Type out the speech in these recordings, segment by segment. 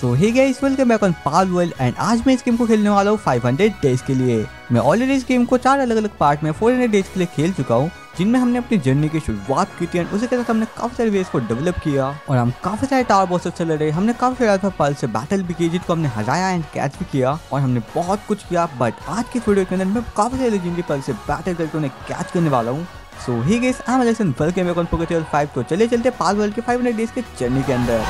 So hey guys, welcome back on Palworld and आज मैं इस गेम को खेलने वाला हूँ 500 डेज के लिए। मैं ऑलरेडी इस गेम को 4 अलग अलग पार्ट में 400 डेज के लिए खेल चुका हूँ, जिनमें हमने अपनी जर्नी की शुरुआत की थी एंड उसी के साथ हमने काफी सारे वेज को डेवलप किया और हम काफी सारे टावर बॉसेस से लड़े। हमने काफी सारे पल से बैटल भी की जिसको हमने हराया एंड कैच भी किया और हमने बहुत कुछ किया। बट आज के वीडियो के अंदर मैं काफी सारे लेजेंडरी पल से बैटल करके उन्हें कैच करने वाला हूँ। So hey guys, I am election, welcome back on Pokemon 5। तो चलिए चलते पालवर्ल्ड के 500 डेज के जर्नी के अंदर।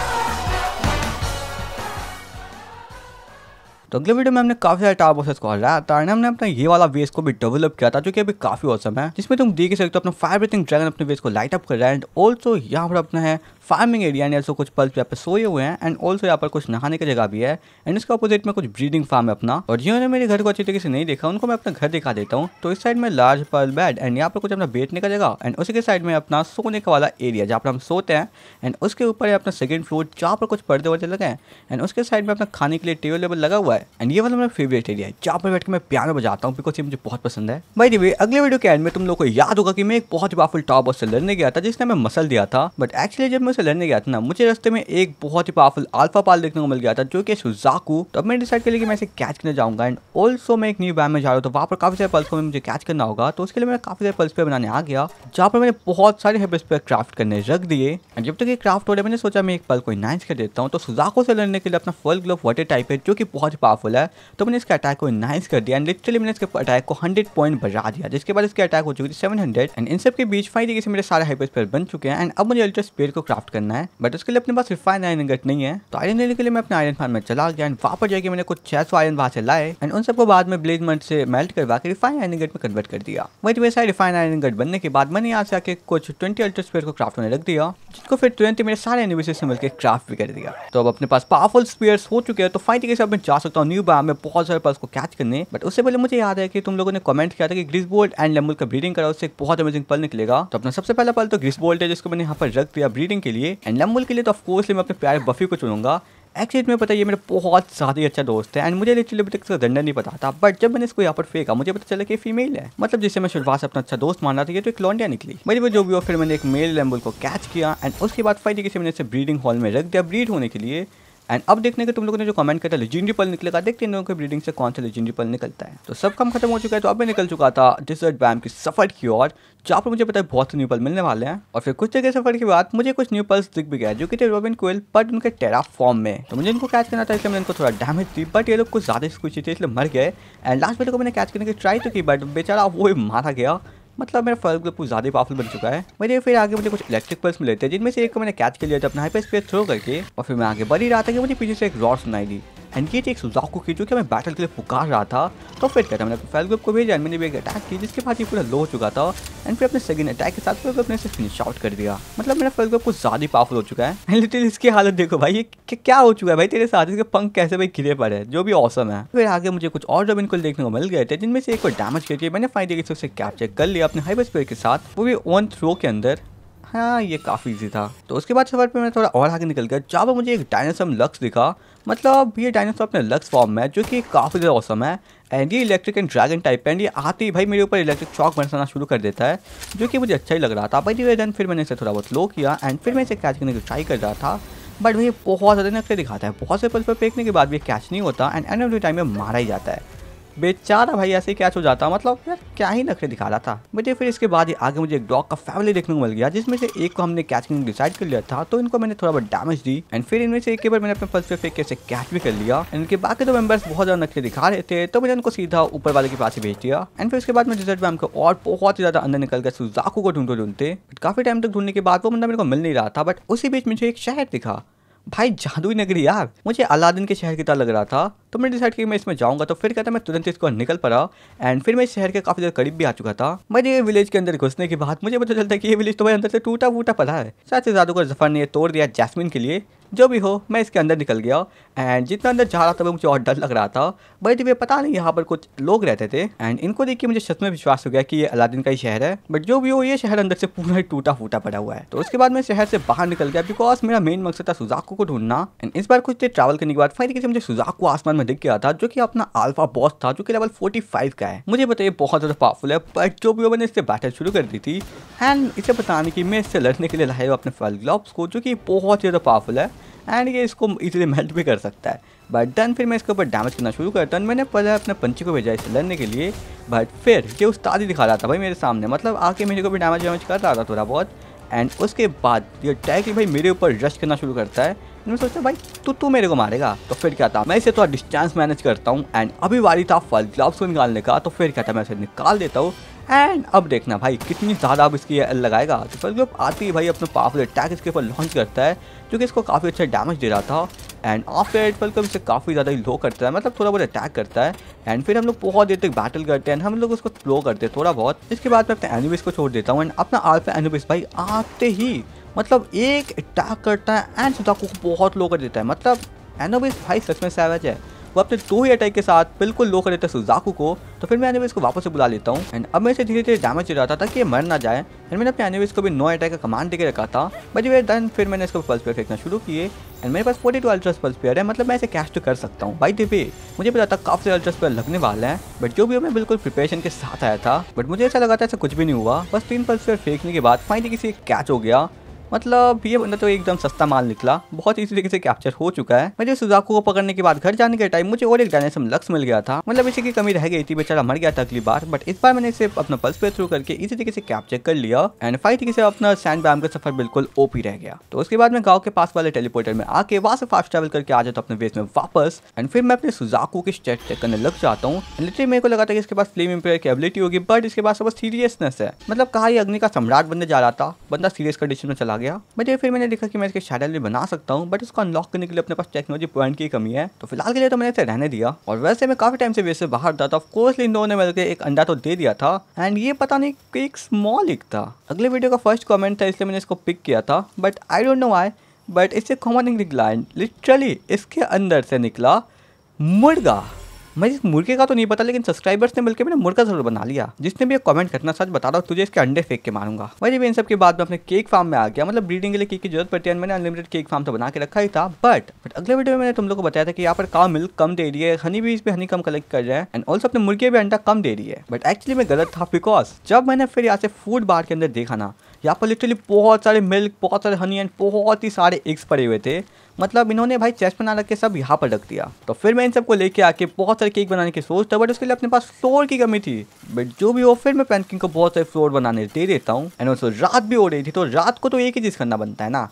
तो अगले वीडियो में हमने काफी सारे टावर बॉसेस को हराया था और हमने अपना ये वाला वेस को भी डेवलप किया था जो कि अभी काफी औसम है, जिसमें तुम देख सकते हो अपना फायर ब्रीथिंग ड्रैगन अपने वेस को लाइट अप कर रहा है एंड ऑल्सो यहाँ पर अपना है फार्मिंग एरिया एंड ऑल्सो कुछ पल्स यहाँ पे सोए हुए हैं एंड ऑल्सो यहाँ पर कुछ नहाने की जगह भी है एंड उसके अपोजिट में कुछ ब्रीडिंग फार्म है अपना। और जिन्होंने मेरे घर को अच्छी तरीके से नहीं देखा उनको मैं अपना घर दिखा देता हूँ। तो इस साइड में लार्ज पर्ल बेड एंड यहाँ पर कुछ अपना बैठने का जगह एंड उसके साइड में अपना सोने का वाला एरिया जहाँ पर हम सोते हैं एंड उसके ऊपर अपना सेकंड फ्लोर जहाँ पर कुछ पर्दे वर्दे लगे हैं एंड उसके साइड में अपना खाने के लिए टेबल वेबल लगा हुआ है एंड ये वाला मेरा फेवरेट एरिया है जहाँ पर बैठ के मैं पियानो बजाता हूँ बिकॉज ये मुझे बहुत पसंद है। बाय द वे, अगले वीडियो के एंड में तुम लोग को याद होगा कि मैं एक बहुत पावरफुल टावर बॉस से लड़ने गया था जिसने हमें मसल दिया था। बट एक्चुअली जब मैं लड़ने गया था ना, मुझे रास्ते में एक बहुत ही पावरफुल अल्फा पाल देखने को मिल गया था जो कि सुजाकू। तो अब मैंने डिसाइड कर लिया कि मैं इसे कैच करने जाऊंगा एंड ऑल्सो मैं एक न्यू बैम में जा रहा हूँ तो वहाँ पर काफी सारे पल्स को मुझे कैच करना होगा। तो उसके लिए मैं काफी सारे पल्स पे बनाने आ गया जहाँ पर मैंने बहुत सारे हेबस पे क्राफ्ट करने रख दिए एंड जब तक ये क्राफ्ट हो रहा है मैंने सोचा मैं एक पल को इनाइज कर देता हूँ। तो सुजाकू से लड़ने के लिए अपना फुल ग्लोव वाटर टाइप है जो कि बहुत ही पावरफुल है, तो मैंने इसका अटैक को इनाइज कर दिया एंड लिटरली मैंने इसके अटैक को 100 पॉइंट बढ़ा दिया, जिसके बाद इसके अटैक हो चुकी थी 700 एंड इन सब के बीच फाइनली मेरे सारे हेबस पे बन चुके हैं एंड अब मुझे अल्ट्रा स्पीड को क्राफ्ट करना है। बट उसके लिए अपने पास रिफाइन आयरन गट नहीं है, तो आयरन लेने के लिए मैं अपने आयरन फार्म में चला गया एंड वहाँ पर जाके मैंने कुछ 600 आयरन वहाँ से लाए एंड उन सबको बाद में ब्लेज मल्ट से मेल्ट करवा के रिफाइन आयरन गट में कन्वर्ट कर दिया। वही वैसा रिफाइन आयरन गट बनने के बाद मैंने यहाँ से आके कुछ 20 अल्ट्रा स्पेयर को क्राफ्ट होने रख दिया, जिसको फिर तुरंत मेरे सारे एनिमीज से मिलकर क्राफ्ट भी कर दिया। तो अब अपने पास पावरफुल स्पेयर्स हो चुके हैं, तो फाइनली के मैं जा सकता हूँ न्यू बार में बहुत सारे पल्स को कैच करने। बट उससे पहले मुझे याद है कि तुम लोगों ने कमेंट किया था कि ग्रिजबोल्ट एंड लैम्बल का ब्रीडिंग करा, उससे बहुत अमेजिंग पल निकलेगा। तो अपना सबसे पहला पल तो ग्रिजबोल्ट है जिसको मैंने यहाँ पर रख दिया ब्रीडिंग के लिए एंड लैम्बल के लिए तो ऑफकोर्सली मैं अपने प्यारे बफी को चुनूंगा। एक्चुअली में पता है ये मेरा बहुत ज़्यादा अच्छा दोस्त है एंड मुझे लिटरली अभी तक इसका गंडा नहीं पता था, बट जब मैंने इसको यहाँ पर फेंका मुझे पता चला कि फीमेल है, मतलब जिसे मैं शुरुआत से अपना अच्छा दोस्त मान रहा था ये तो एक लॉन्डिया निकली। मेरी वो जो भी हो, फिर मैंने एक मेल लैम्बल को कैच किया एंड उसके बाद फाइनली किसी मैंने इसे ब्रीडिंग हॉल में रख दिया ब्रीड होने के लिए। एंड अब देखने के तुम लोगों ने जो कमेंट किया था लेजेंडरी पल निकलेगा, देखते हैं इन लोगों के ब्रीडिंग से कौन सा लेजेंडरी पल निकलता है। तो सब काम खत्म हो चुका है, तो अब मैं निकल चुका था डिजर्ट बैम की सफर की ओर जहाँ पर मुझे पता है बहुत न्यू पल मिलने वाले हैं। और फिर कुछ जगह सफर के बाद मुझे कुछ न्यू पल्स दिख भी गया जो कि थे रॉबिन कोयल बट उनके टेरा फॉर्म में। तो मुझे इनको कैच करना था इसलिए मैंने इनको थोड़ा डैमेज दी, बट ये लोग कुछ ज़्यादा स्कूची थे इसलिए मर गए एंड लास्ट बेटे को मैंने कैच करने की ट्राई तो की बट बेचारा वो मारा गया, मतलब मेरा फल ग्लोब कुछ ज़्यादा पावरफुल बन चुका है। मेरे फिर आगे मुझे कुछ इलेक्ट्रिक पल्स मिले थे जिनमें से एक को मैंने कैच कर लिया था अपना हाइपर स्पेयर थ्रो करके और फिर मैं आगे बढ़ ही रहा था कि मुझे पीछे से एक रॉड सुनाई दी एंड ये एक सुजाकू की जो कि मैं बैटल के लिए पुकार रहा था। तो फिर कहता मैंने अपने फल ग्लोब को भेजा एंड मैंने भी एक अटैक की जिसके बाद ये पूरा लो हो चुका था एंड फिर अपने सेकंड अटैक के साथ फिर अपने से फिनिश आउट कर दिया। मतलब मेरा फल ग्लोब कुछ ज़्यादा पावरफुल हो चुका है एंड लिटिल इसकी हालत देखो भाई, ये क्या हो चुका है भाई तेरे साथ, इसके पंख कैसे भाई गिरे पड़े जो भी औसम है। फिर आगे मुझे कुछ और रॉबिन कोयल देखने को मिल गए थे जिनमें से एक को डैमेज करके मैंने फायदे से उसे कैप्चर कर लिया अपने हाइपर स्पेयर के साथ, वो भी ऑन थ्रो के अंदर। हाँ, ये काफ़ी ईजी था। तो उसके बाद सफर पे मैं थोड़ा और आगे निकल गया जहाँ पर मुझे एक डायनासोर लक्स दिखा, मतलब ये डायनासोर अपने लक्स फॉर्म में है जो कि काफ़ी ज़्यादा औसम है एंड ये इलेक्ट्रिक एंड ड्रैगन टाइप है एंड ये आते ही भाई मेरे ऊपर इलेक्ट्रिक चौक बनाना शुरू कर देता है जो कि मुझे अच्छा ही लग रहा था। बाय द वे देन फिर मैंने इसे थोड़ा बहुत लो किया एंड फिर मैं इसे कैच करने की ट्राई कर रहा था, बट भैया बहुत ज़्यादा नखरे दिखाता है, बहुत से पल पर फेंकने के बाद भी कैच नहीं होता and end of the time में मारा ही जाता है बेचारा भाई, ऐसे ही कैच हो जाता। मतलब यार क्या ही नखरे दिखा रहा था मुझे। फिर इसके बाद ही आगे मुझे एक डॉग का फैमिली देखने को मिल गया जिसमें से एक को हमने कैच करने डिसाइड कर लिया था, तो इनको मैंने थोड़ा बहुत डैमेज दी एंड फिर इनमें से एक के बार मैंने अपने फर्स्ट पे फेंक के इसे कैच भी कर लिया एंड इनके बाकी दो मेंबर्स बहुत ज़्यादा नखरे दिखा रहे थे तो मैंने उनको सीधा ऊपर वाले के पास ही भेज दिया एंड फिर उसके बाद मैं डिजर्ट बैम को और बहुत ही ज़्यादा अंदर निकल गया सुजाकू को ढूंढते। काफ़ी टाइम तक ढूंढने के बाद वो बंदा मेरे को मिल नहीं रहा था, बट उसी बीच मुझे एक शहर दिखा भाई, जादुई नगरी यार, मुझे अलादीन के शहर की तरह लग रहा था। तो मैंने डिसाइड किया मैं इसमें जाऊंगा, तो फिर कहता मैं तुरंत इसको निकल पड़ा एंड फिर मैं इस शहर के काफ़ी ज़्यादा करीब भी आ चुका था। मेरे ये विलेज के अंदर घुसने के बाद मुझे पता चलता है कि ये विलेज तो भाई अंदर से टूटा वूटा पड़ा है, साथ ही जादू को जफर ने तोड़ दिया जैस्मिन के लिए। जो भी हो, मैं इसके अंदर निकल गया एंड जितना अंदर जा रहा था मुझे और डर लग रहा था। बाय द वे, पता नहीं यहाँ पर कुछ लोग रहते थे एंड इनको देख के मुझे सच में विश्वास हो गया कि ये अलादीन का ही शहर है, बट जो भी हो ये शहर अंदर से पूरा ही टूटा फूटा पड़ा हुआ है। तो उसके बाद मैं शहर से बाहर निकल गया बिकॉज मेरा मेन मकसद था सुजाकू को ढूंढना एंड इस बार कुछ देर ट्रैवल करने के बाद फाइनली मुझे सुजाकू आसमान में दिख गया था जो कि अपना अल्फा बॉस था जो कि लेवल 45 का है। मुझे बताइए बहुत ज़्यादा पावरफुल है, बट जो भी हो मैंने इससे बैटल शुरू कर दी थी एंड इसे बताने की मैं इससे लड़ने के लिए लाया अपने फल ग्लव्स को जो कि बहुत ज़्यादा पावरफुल है एंड ये इसको इजीली मेल्ट भी कर सकता है। बट देन फिर मैं इसके ऊपर डैमेज करना शुरू करता हूँ। मैंने पहले अपने पंछी को भेजा इसे लड़ने के लिए, बट फिर ये उस्तादी दिखा रहा था भाई मेरे सामने, मतलब आके मेरे को भी डैमेज कर रहा था थोड़ा बहुत। एंड उसके बाद ये टैकली भाई मेरे ऊपर रश करना शुरू करता है। मैं सोचता भाई तू मेरे को मारेगा तो फिर क्या था, मैं इसे थोड़ा डिस्टेंस मैनेज करता हूँ। एंड अभी बारी था फल ग्लव्स को निकालने का, तो फिर क्या था मैं इसे निकाल देता हूँ। एंड अब देखना भाई कितनी ज़्यादा अब इसकी लगाएगा। तो फल ग्लव आती ही भाई अपना पावरफुल अटैक इसके ऊपर लॉन्च करता है, जो कि इसको काफ़ी अच्छा डैमेज दे रहा था। एंड आफ्टर फल ग्लव इसे काफ़ी ज़्यादा लो करता है, मतलब थोड़ा बहुत अटैक करता है। एंड फिर हम लोग बहुत देर तक बैटल करते हैं, हम लोग उसको स्लो करते हैं थोड़ा बहुत। इसके बाद मैं अपने एनुबिस को छोड़ देता हूँ। एंड अपना आल्फा एनुबिस भाई आते ही मतलब एक अटैक करता है एंड सुजाकू को बहुत लो कर देता है। मतलब एनुबिस भाई सच में सैवेज है, वो अपने 2 ही अटैक के साथ बिल्कुल लो कर देता है सुजाकू को। तो फिर मैं एनुबिस को वापस से बुला लेता हूँ। एंड अब मैं इसे धीरे धीरे डैमेज दे रहा था ताकि ये मर ना जाए। एंड मैंने अपने एनुबिस को भी 9 अटैक का कमांड देकर रखा था। बट वे देन फिर मैंने इसको पल्स पेयर फेंकना शुरू किए। एंड मेरे पास 42 अल्ट्रा पल्स पेयर है, मतलब मैं इसे कैश तो कर सकता हूँ। बाय द वे मुझे पता था काफ़ी सारे अल्ट्रा पेयर लगने वाले हैं, बट जो भी मैं बिल्कुल प्रिपरेशन के साथ आया था। बट मुझे ऐसा लगा था ऐसा कुछ भी नहीं हुआ, बस 3 पल्स पेयर फेंकने के बाद फाइनली किसी कैच हो गया। मतलब ये बंदा तो एकदम सस्ता माल निकला, बहुत इसी तरीके से कैप्चर हो चुका है। मुझे सुजाकू को पकड़ने के बाद घर जाने के टाइम मुझे और एक डायनेसम लक्स मिल गया था, मतलब इसी की कमी रह गई थी, बेचारा मर गया था अगली बार। बट इस बार मैंने इसे अपना पल्स पे थ्रू करके इसी तरीके से कैप्चर कर लिया। एंड फाइनली से अपना सैंड बैम का सफर बिल्कुल ओपी रह गया। तो उसके बाद मैं गाँव के पास वाले टेलीपोर्टर में आके वहाँ से फास्ट ट्रेवल करके आ जाता अपने बेस में वापस। एंड फिर मैं अपने सुजाकू की स्टेट चेक करने लग जाता हूँ। लिटरली मेरे को लगा था कि इसके पास फ्लेम एम्पायर की एबिलिटी होगी, बट इसके पास बस सीरियसनेस है, मतलब कहा अग्नि का सम्राट बनने जा रहा था, बंदा सीरियस कंडीशन में चला गया। बट फिर मैंने देखा कि मैं इसके शैडल भी बना सकता हूँ, बट इसको अनलॉक करने के लिए अपने पास टेक्नोलॉजी पॉइंट की कमी है। तो फिलहाल के लिए तो मैंने इसे रहने दिया। और वैसे मैं काफी टाइम से बेस से बाहर था, ऑफ कोर्स इन दोनों ने मिलकर एक अंडा तो दे दिया था। एंड ये पता नहीं कि एक स्मॉल एक था, अगले वीडियो का फर्स्ट कॉमेंट था इसलिए मैंने इसको पिक किया था, but I don't know why. But इससे कॉमन नहीं निकला, लिटरली इसके अंदर से निकला मुर्गा। मैं इस मुर्गे का तो नहीं पता, लेकिन सब्सक्राइबर्स ने मिलकर मैंने मुर्गा जरूर बना लिया। जिसने भी ये कमेंट करना, सच बता रहा हूँ तुझे इसके अंडे फेंक के मारूंगा। वही भी इन सब के बाद मैं अपने केक फार्म में आ गया, मतलब ब्रीडिंग के लिए केक की जरूरत पड़ती है। मैंने अनलिमिटेड केक फार्म तो बना के रखा ही था, बट अगले वीडियो में मैंने तुम लोग को बताया था कि यहाँ पर काउ मिल्क कम दे रही है, हनी भी इसमें हनी कम कलेक्ट कर रहे हैं, एंड ऑल्सो अपने मुर्गे भी अंडा कम दे रही है। बट एक्चुअली मैं गलत था, बिकॉज जब मैंने फिर यहाँ से फूड बार के अंदर देखा ना, यहाँ पर लिटरली बहुत सारे मिल्क, बहुत सारे हनी एंड बहुत ही सारे एग्स पड़े हुए थे। मतलब इन्होंने भाई चेस्ट बना रख के सब यहाँ पर रख दिया। तो फिर मैं इन सबको लेके आके बहुत सारे केक बनाने की सोचता हूँ, बट उसके लिए अपने पास फ्लोर की कमी थी। बट जो भी हो, फिर मैं पैनकिंग को बहुत सारे फ्लोर बनाने दे देता हूँ। एंड ऑल्सो रात भी हो रही थी, तो रात को तो एक ही चीज़ करना बनता है ना,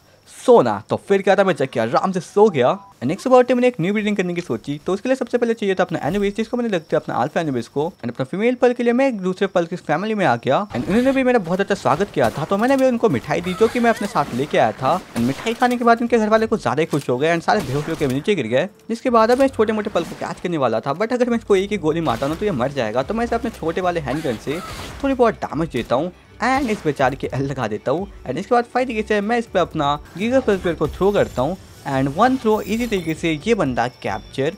सोना। तो फिर क्या था, मैं चेक किया, आराम से सो गया। एंड एक सुबह उठे मैंने एक न्यू ब्रीडिंग करने की सोची। तो उसके लिए सबसे पहले चाहिए था अपना एनुबिस, जिसको मैंने लगता है अपना आल्फा एनुबिस को। एंड अपना फीमेल पल के लिए मैं एक दूसरे पल की फैमिली में आ गया। एंड उन्होंने भी मेरा बहुत अच्छा स्वागत किया था, तो मैंने भी उनको मिठाई दी जो कि मैं अपने साथ लेके आया था। एंड मिठाई खाने के बाद उनके घर वाले कुछ ज्यादा खुश हो गए एंड सारे बेहोश होकर नीचे गिर गए। जिसके बाद अब मैं छोटे मोटे पल को कैच करने वाला था, बट अगर मैं इसको एक ही गोली मारता हूँ तो ये मर जाएगा। तो मैं इसे अपने छोटे वाले हैंडगन से थोड़ी बहुत डैमेज देता हूँ एंड इस बेचारे के एल लगा देता हूँ। एंड इसके बाद फाइट से मैं इस पर अपना गीगर पल्स पेयर को थ्रो करता हूँ। एंड 1 थ्रो इजी तरीके से ये बंदा कैप्चर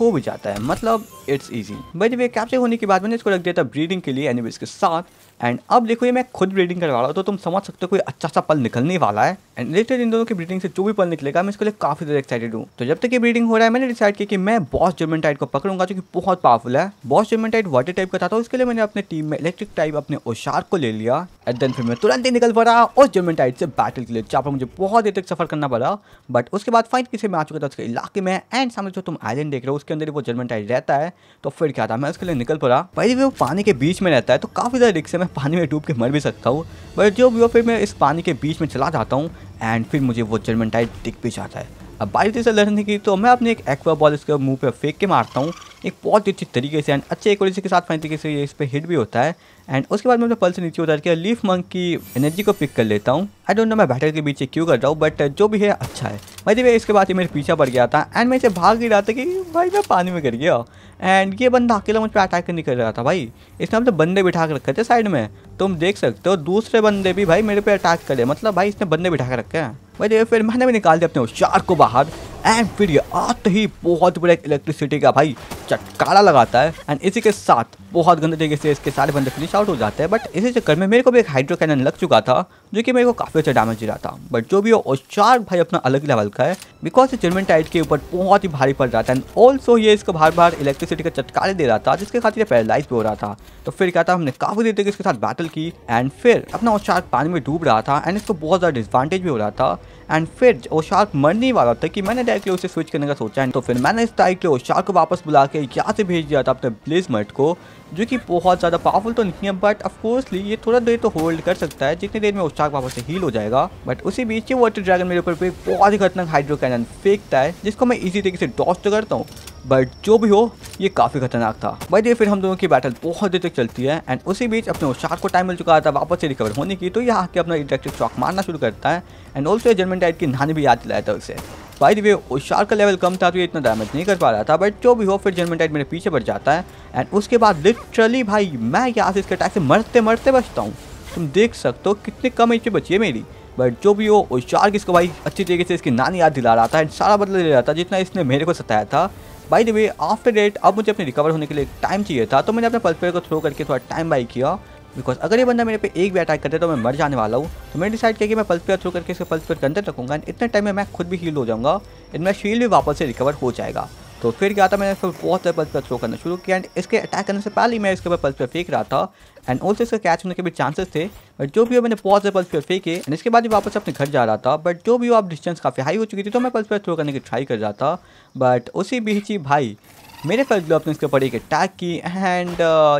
हो भी जाता है, मतलब इट्स इजी। बट वे कैप्चर होने के बाद मैंने इसको रख दिया था ब्रीडिंग के लिए एनुबिस के साथ। एंड अब देखो ये मैं खुद ब्रीडिंग करवा रहा हूँ, तो तुम समझ सकते हो कोई अच्छा सा पल निकलने वाला है। एंड रिलेटेड इन दोनों की ब्रीडिंग से जो भी पल निकलेगा मैं इसके लिए काफ़ी ज़्यादा एक्साइटेड हूँ। तो जब तक ये ब्रीडिंग हो रहा है, मैंने डिसाइड किया कि मैं बॉस जर्मनटाइट को पकड़ूंगा, जो कि बहुत पावरफुल है। बॉस जर्मनटाइट वाटर टाइप का था, तो उसके लिए मैंने अपने टीम में इलेक्ट्रिक टाइप अपने ओशार्क को ले लिया। एंड देन फिर मैं तुरंत ही निकल पड़ा उस जर्मनटाइट से बैटल के लिए, जहाँ पर मुझे बहुत देर तक सफर करना पड़ा। बट उसके बाद फाइट किसी में आ चुका था उसके इलाके में, एंड सामने जो तुम आइलैंड देख रहे हो उसके अंदर वो जर्मनटाइट रहता है। तो फिर क्या था, मैं उसके लिए निकल पड़ा। भाई वो पानी के बीच में रहता है, तो काफ़ी ज़्यादा रिस्क है, मैं पानी में डूब के मर भी सकता हूँ। बट जो भी फिर मैं इस पानी के बीच में चला जाता हूँ एंड फिर मुझे वो जर्मनटाइट दिख भी जाता है। अब बारिश से लड़ने की, तो मैं अपने एक एक्वा बॉल इसके मुंह पे फेंक के मारता हूँ एक बहुत अच्छी तरीके से एंड अच्छे एक के साथ। फाइन तरीके से ये इस पर हिट भी होता है। एंड उसके बाद मैं अपने पल से नीचे उतार के लीफ मंक की एनर्जी को पिक कर लेता हूँ। आई डोंट नो मैं बैटल के बीच क्यों कर रहा हूँ, बट जो भी है अच्छा है। भाई वे इसके बाद ये मेरे पीछा पड़ गया था एंड मैं इसे भाग ही रहा था कि भाई मैं पानी में गिर गया। एंड ये बंदा अकेला मुझ पर अटैक नहीं कर रहा था भाई, इसने अपने बंदे बिठा के रखे थे साइड में, तुम देख सकते हो। दूसरे बंदे भी भाई मेरे पे अटैक करे, मतलब भाई इसने बंदे बिठा के रखे हैं। भाई फिर मैंने भी निकाल दिया अपने ओशार्क को बाहर। एंड फिर ये आते ही बहुत बड़ा इलेक्ट्रिसिटी का भाई चटकारा लगाता है एंड इसी के साथ बहुत गंदे तरीके से इसके सारे बंदे फिनिश आउट हो जाते हैं। बट इसी चक्कर में मेरे को भी एक हाइड्रो कैनन लग चुका था, जो कि मेरे को काफ़ी अच्छा डैमेज दे रहा था। बट जो भी हो ओशार्क भाई अपना अलग लेवल का है, बिकॉज जर्मनटाइट के ऊपर बहुत ही भारी पड़ रहा था एंड ऑल्सो ये इसको बार बार इलेक्ट्रिसिटी का चटकारे दे रहा था, जिसके खातिर ये पैरालाइज भी हो रहा था। तो फिर क्या था, हमने काफ़ी देर तक इसके साथ बैटल की एंड फिर अपना ओशार्क पानी में डूब रहा था एंड इसको बहुत ज़्यादा डिसवांटेज भी हो रहा था। एंड फिर ओशार्क मरने वाला था कि मैंने डायरेक्टली उसे स्विच करने का सोचा है। तो फिर मैंने इस डायरेक्टली ओशार्क को वापस बुला के यहाँ से भेज दिया था अपने ब्लेजमर्ट को, जो कि बहुत ज़्यादा पावरफुल तो नहीं है बट ऑफकोर्सली ये थोड़ा देर तो होल्ड कर सकता है, जितनी देर में ओशार्क वापस से हील हो जाएगा। बट उसी बीच ये वाटर ड्रैगन मेरे ऊपर बहुत ही खतरनाक हाइड्रो कैनन फेंकता है, जिसको मैं इजी तरीके से डॉस तो करता हूँ बट जो भी हो ये काफ़ी खतरनाक था। भाई ये फिर हम दोनों की बैटल बहुत देर तक चलती है एंड उसी बीच अपने ओशार्क को टाइम मिल चुका था वापस से रिकवर होने की, तो ये आके अपना इलेक्ट्रिक शॉक मारना शुरू करता है एंड ऑल्सो जर्मनटाइट की नहाने भी याद दिलाया था उसे। बाय द वे ओशार्क का लेवल कम था तो ये इतना डैमेज नहीं कर पा रहा था बट जो भी हो फिर जर्मनटाइट मेरे पीछे पड़ जाता है एंड उसके बाद लिटरली भाई मैं यहाँ से इसके अटैक से मरते मरते बचता हूँ। तुम देख सकते हो कितने कम एच बची है मेरी, बट जो भी हो ओशार्क इसको भाई अच्छी तरीके से इसकी नानी याद दिला रहा था एंड सारा बदला ले रहा था जितना इसने मेरे को सताया था। By the way after that अब मुझे अपने रिकवर होने के लिए टाइम चाहिए था, तो मैंने अपने पल्सर को थ्रो करके थोड़ा टाइम बाई किया बिकॉज अगर ये बंदा मेरे पे एक भी अटैक करता है तो मैं मर जाने वाला हूँ। तो मैंने डिसाइड किया कि मैं पल्स पेयर थ्रू करके इसके पल्स पेयर के अंदर रखूँगा एंड इतने टाइम में मैं खुद भी हील हो जाऊँगा एंड मेरा शील्ड भी वापस से रिकवर हो जाएगा। तो फिर क्या था मैंने फिर बहुत सारे पल्स पेयर थ्रो करना शुरू किया एंड इसके अटैक करने से पहले मैं इसके ऊपर पल्स पेयर फेंक रहा था एंड ऑल्सो इसका कैच होने के भी चांसेस थे, बट जो भी हो मैंने बहुत सारे पल्स पेयर फेंके एंड इसके बाद ही वापस अपने घर जा रहा था। बट जो भी हो अब डिस्टेंस काफ़ी हाई हो चुकी थी तो मैं पल्स पेयर थ्रो करने की ट्राई कर रहा था बट उसी बीच ही भाई मेरे फर्स्ट ग्लोब ने इसके ऊपर एक अटैक की एंड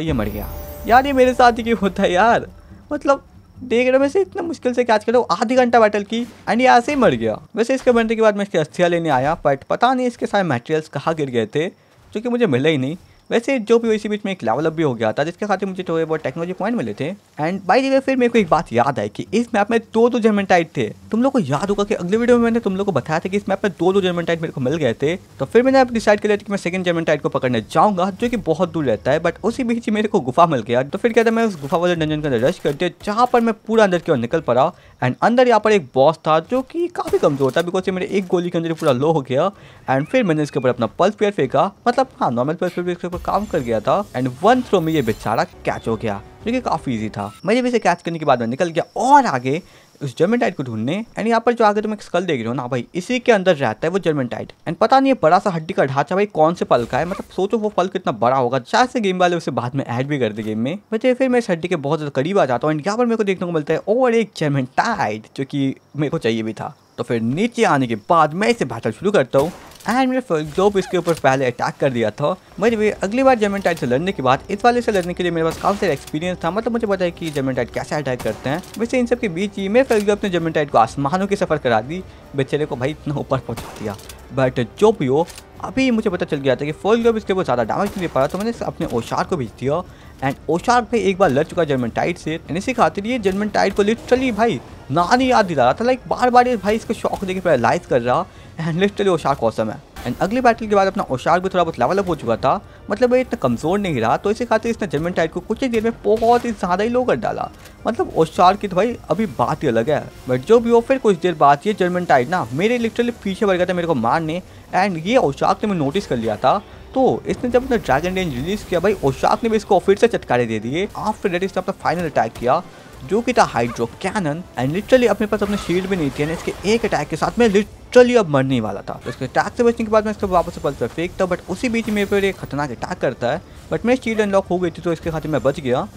ये मर गया। यार ये मेरे साथ ही क्यों होता है यार, मतलब देख रहे हो वैसे इतना मुश्किल से कैच कर लो, आधी घंटा बैटल की एंड ये ऐसे ही मर गया। वैसे इसके मरने के बाद मैं इसकी अस्थियाँ लेने आया बट पता नहीं इसके सारे मटेरियल्स कहाँ गिर गए थे जो कि मुझे मिले ही नहीं। वैसे जो भी इसी बीच में एक लेवल अप भी हो गया था जिसके खाते मुझे थोड़े बहुत टेक्नोलॉजी पॉइंट मिले थे। एंड बाय द वे फिर मेरे को एक बात याद आई कि इस मैप में 2-2 जर्मनटाइट थे। तुम लोग को याद होगा कि अगले वीडियो में मैंने तुम लोग को बताया था कि इस मैप में 2-2 जर्मनटाइट मेरे को मिल गए थे। तो फिर मैंने अब डिसाइड कर लिया कि मैं सेकंड जर्मनटाइट को पकड़ने जाऊँगा जो कि बहुत दूर रहता है, बट उसी बीच मेरे को गुफा मिल गया। तो फिर कहता मैं उस गुफा वाले डंजन के अंदर रश कर दिया जहाँ पर मैं पूरा अंदर की ओर निकल पड़ा एंड अंदर यहाँ पर एक बॉस था जो कि काफ़ी कमजोर था बिकॉज मेरे एक गोली के अंदर पूरा लो हो गया एंड फिर मैंने इसके ऊपर अपना पल्स पेयर फेंका, मतलब हाँ नॉर्मल पल्स पेयर काम कर गया था एंड वन थ्रो में ये बेचारा कैच हो गया जो कि काफी इजी था। मैंने वैसे कैच करने के बाद मैं निकल गया और आगे उस जर्मनटाइट को ढूंढने एंड यहाँ पर जो आगे तुम एक स्कल देख रहे हो ना भाई, इसी के अंदर रहता है वो जर्मनटाइट एंड पता नहीं ये बड़ा सा हड्डी का ढांचा भाई कौन से पल का है, मतलब सोचो वो पल कितना बड़ा होगा, शायद से गेम वाले उसे बाद में ऐड भी कर दे गेम में। वैसे फिर मैं इस हड्डी के बहुत ज्यादा करीब आ जाता हूँ एंड यहाँ पर मेरे को देखने को मिलता है और एक जर्मनटाइट जो कि मेरे को चाहिए भी था। तो फिर नीचे आने के बाद मैं इसे बैटल शुरू करता हूँ एंड मेरे फर्स्ट ग्लोब इसके ऊपर पहले अटैक कर दिया था। मेरे अगली बार जर्मनटाइट से लड़ने के बाद इस वाले से लड़ने के लिए मेरे पास काफ़ी सारा एक्सपीरियंस था, मतलब मुझे पता है कि जर्मनटाइट कैसे अटैक करते हैं। वैसे इन सब के बीच ही मेरे फर्स्ट ग्लोब ने जर्मनटाइट को आसमानों की सफ़र करा दी, बेचारे को भाई इतना ऊपर पहुँचा दिया। बट जो भी हो अभी मुझे पता चल गया था कि फर्स्ट ग्लोब इसके ऊपर ज़्यादा डैमेज नहीं दे पा रहा, तो मैंने अपने ओशार्क को भेज दिया एंड ओशार्क भाई एक बार लड़ चुका जर्मनटाइट से एंड इसी खातिर ये जर्मनटाइट को लिटरली भाई नानी याद दिला रहा था, लाइक बार बार ये भाई इसको शॉक देकर पैरालाइज कर रहा एंड लिटरली ओशार्क औसम है। एंड अगली बैटल के बाद अपना ओशार्क भी थोड़ा बहुत लेवल अप हो चुका था, मतलब ये इतना कमज़ोर नहीं रहा, तो इसी खातिर इसने जर्मनटाइट को कुछ ही देर में बहुत ही ज़्यादा ही लो कर डाला, मतलब ओशार्क की तो भाई अभी बात ही अलग है। बट जो भी हो फिर कुछ देर बाद ये जर्मनटाइट ना मेरे लिटरली पीछे बढ़ गया था मेरे को मारने एंड ये ओशार्क ने मैं नोटिस कर लिया था, तो इसने जब अपना ड्रैगन रेंज रिलीज़ किया भाई ओशार्क ने भी इसको फिर से चटकारे दे दिए। आफ्टर डेट इसने अपना फाइनल अटैक किया जो कि था हाइड्रो कैनन एंड लिटरली अपने पास अपने शील्ड भी नहीं थी एंड इसके एक अटैक के साथ में लिटरली अब मरने वाला था। तो इसके अटैक से बचने के बाद मैं इसको वापस से पल्स पर फेंकता हूँ बट उसी बीच मेरे पर एक खतरनाक अटैक करता है, बट मेरी शील्ड अनलॉक हो गई थी तो इसके खातिर मैं बच गया।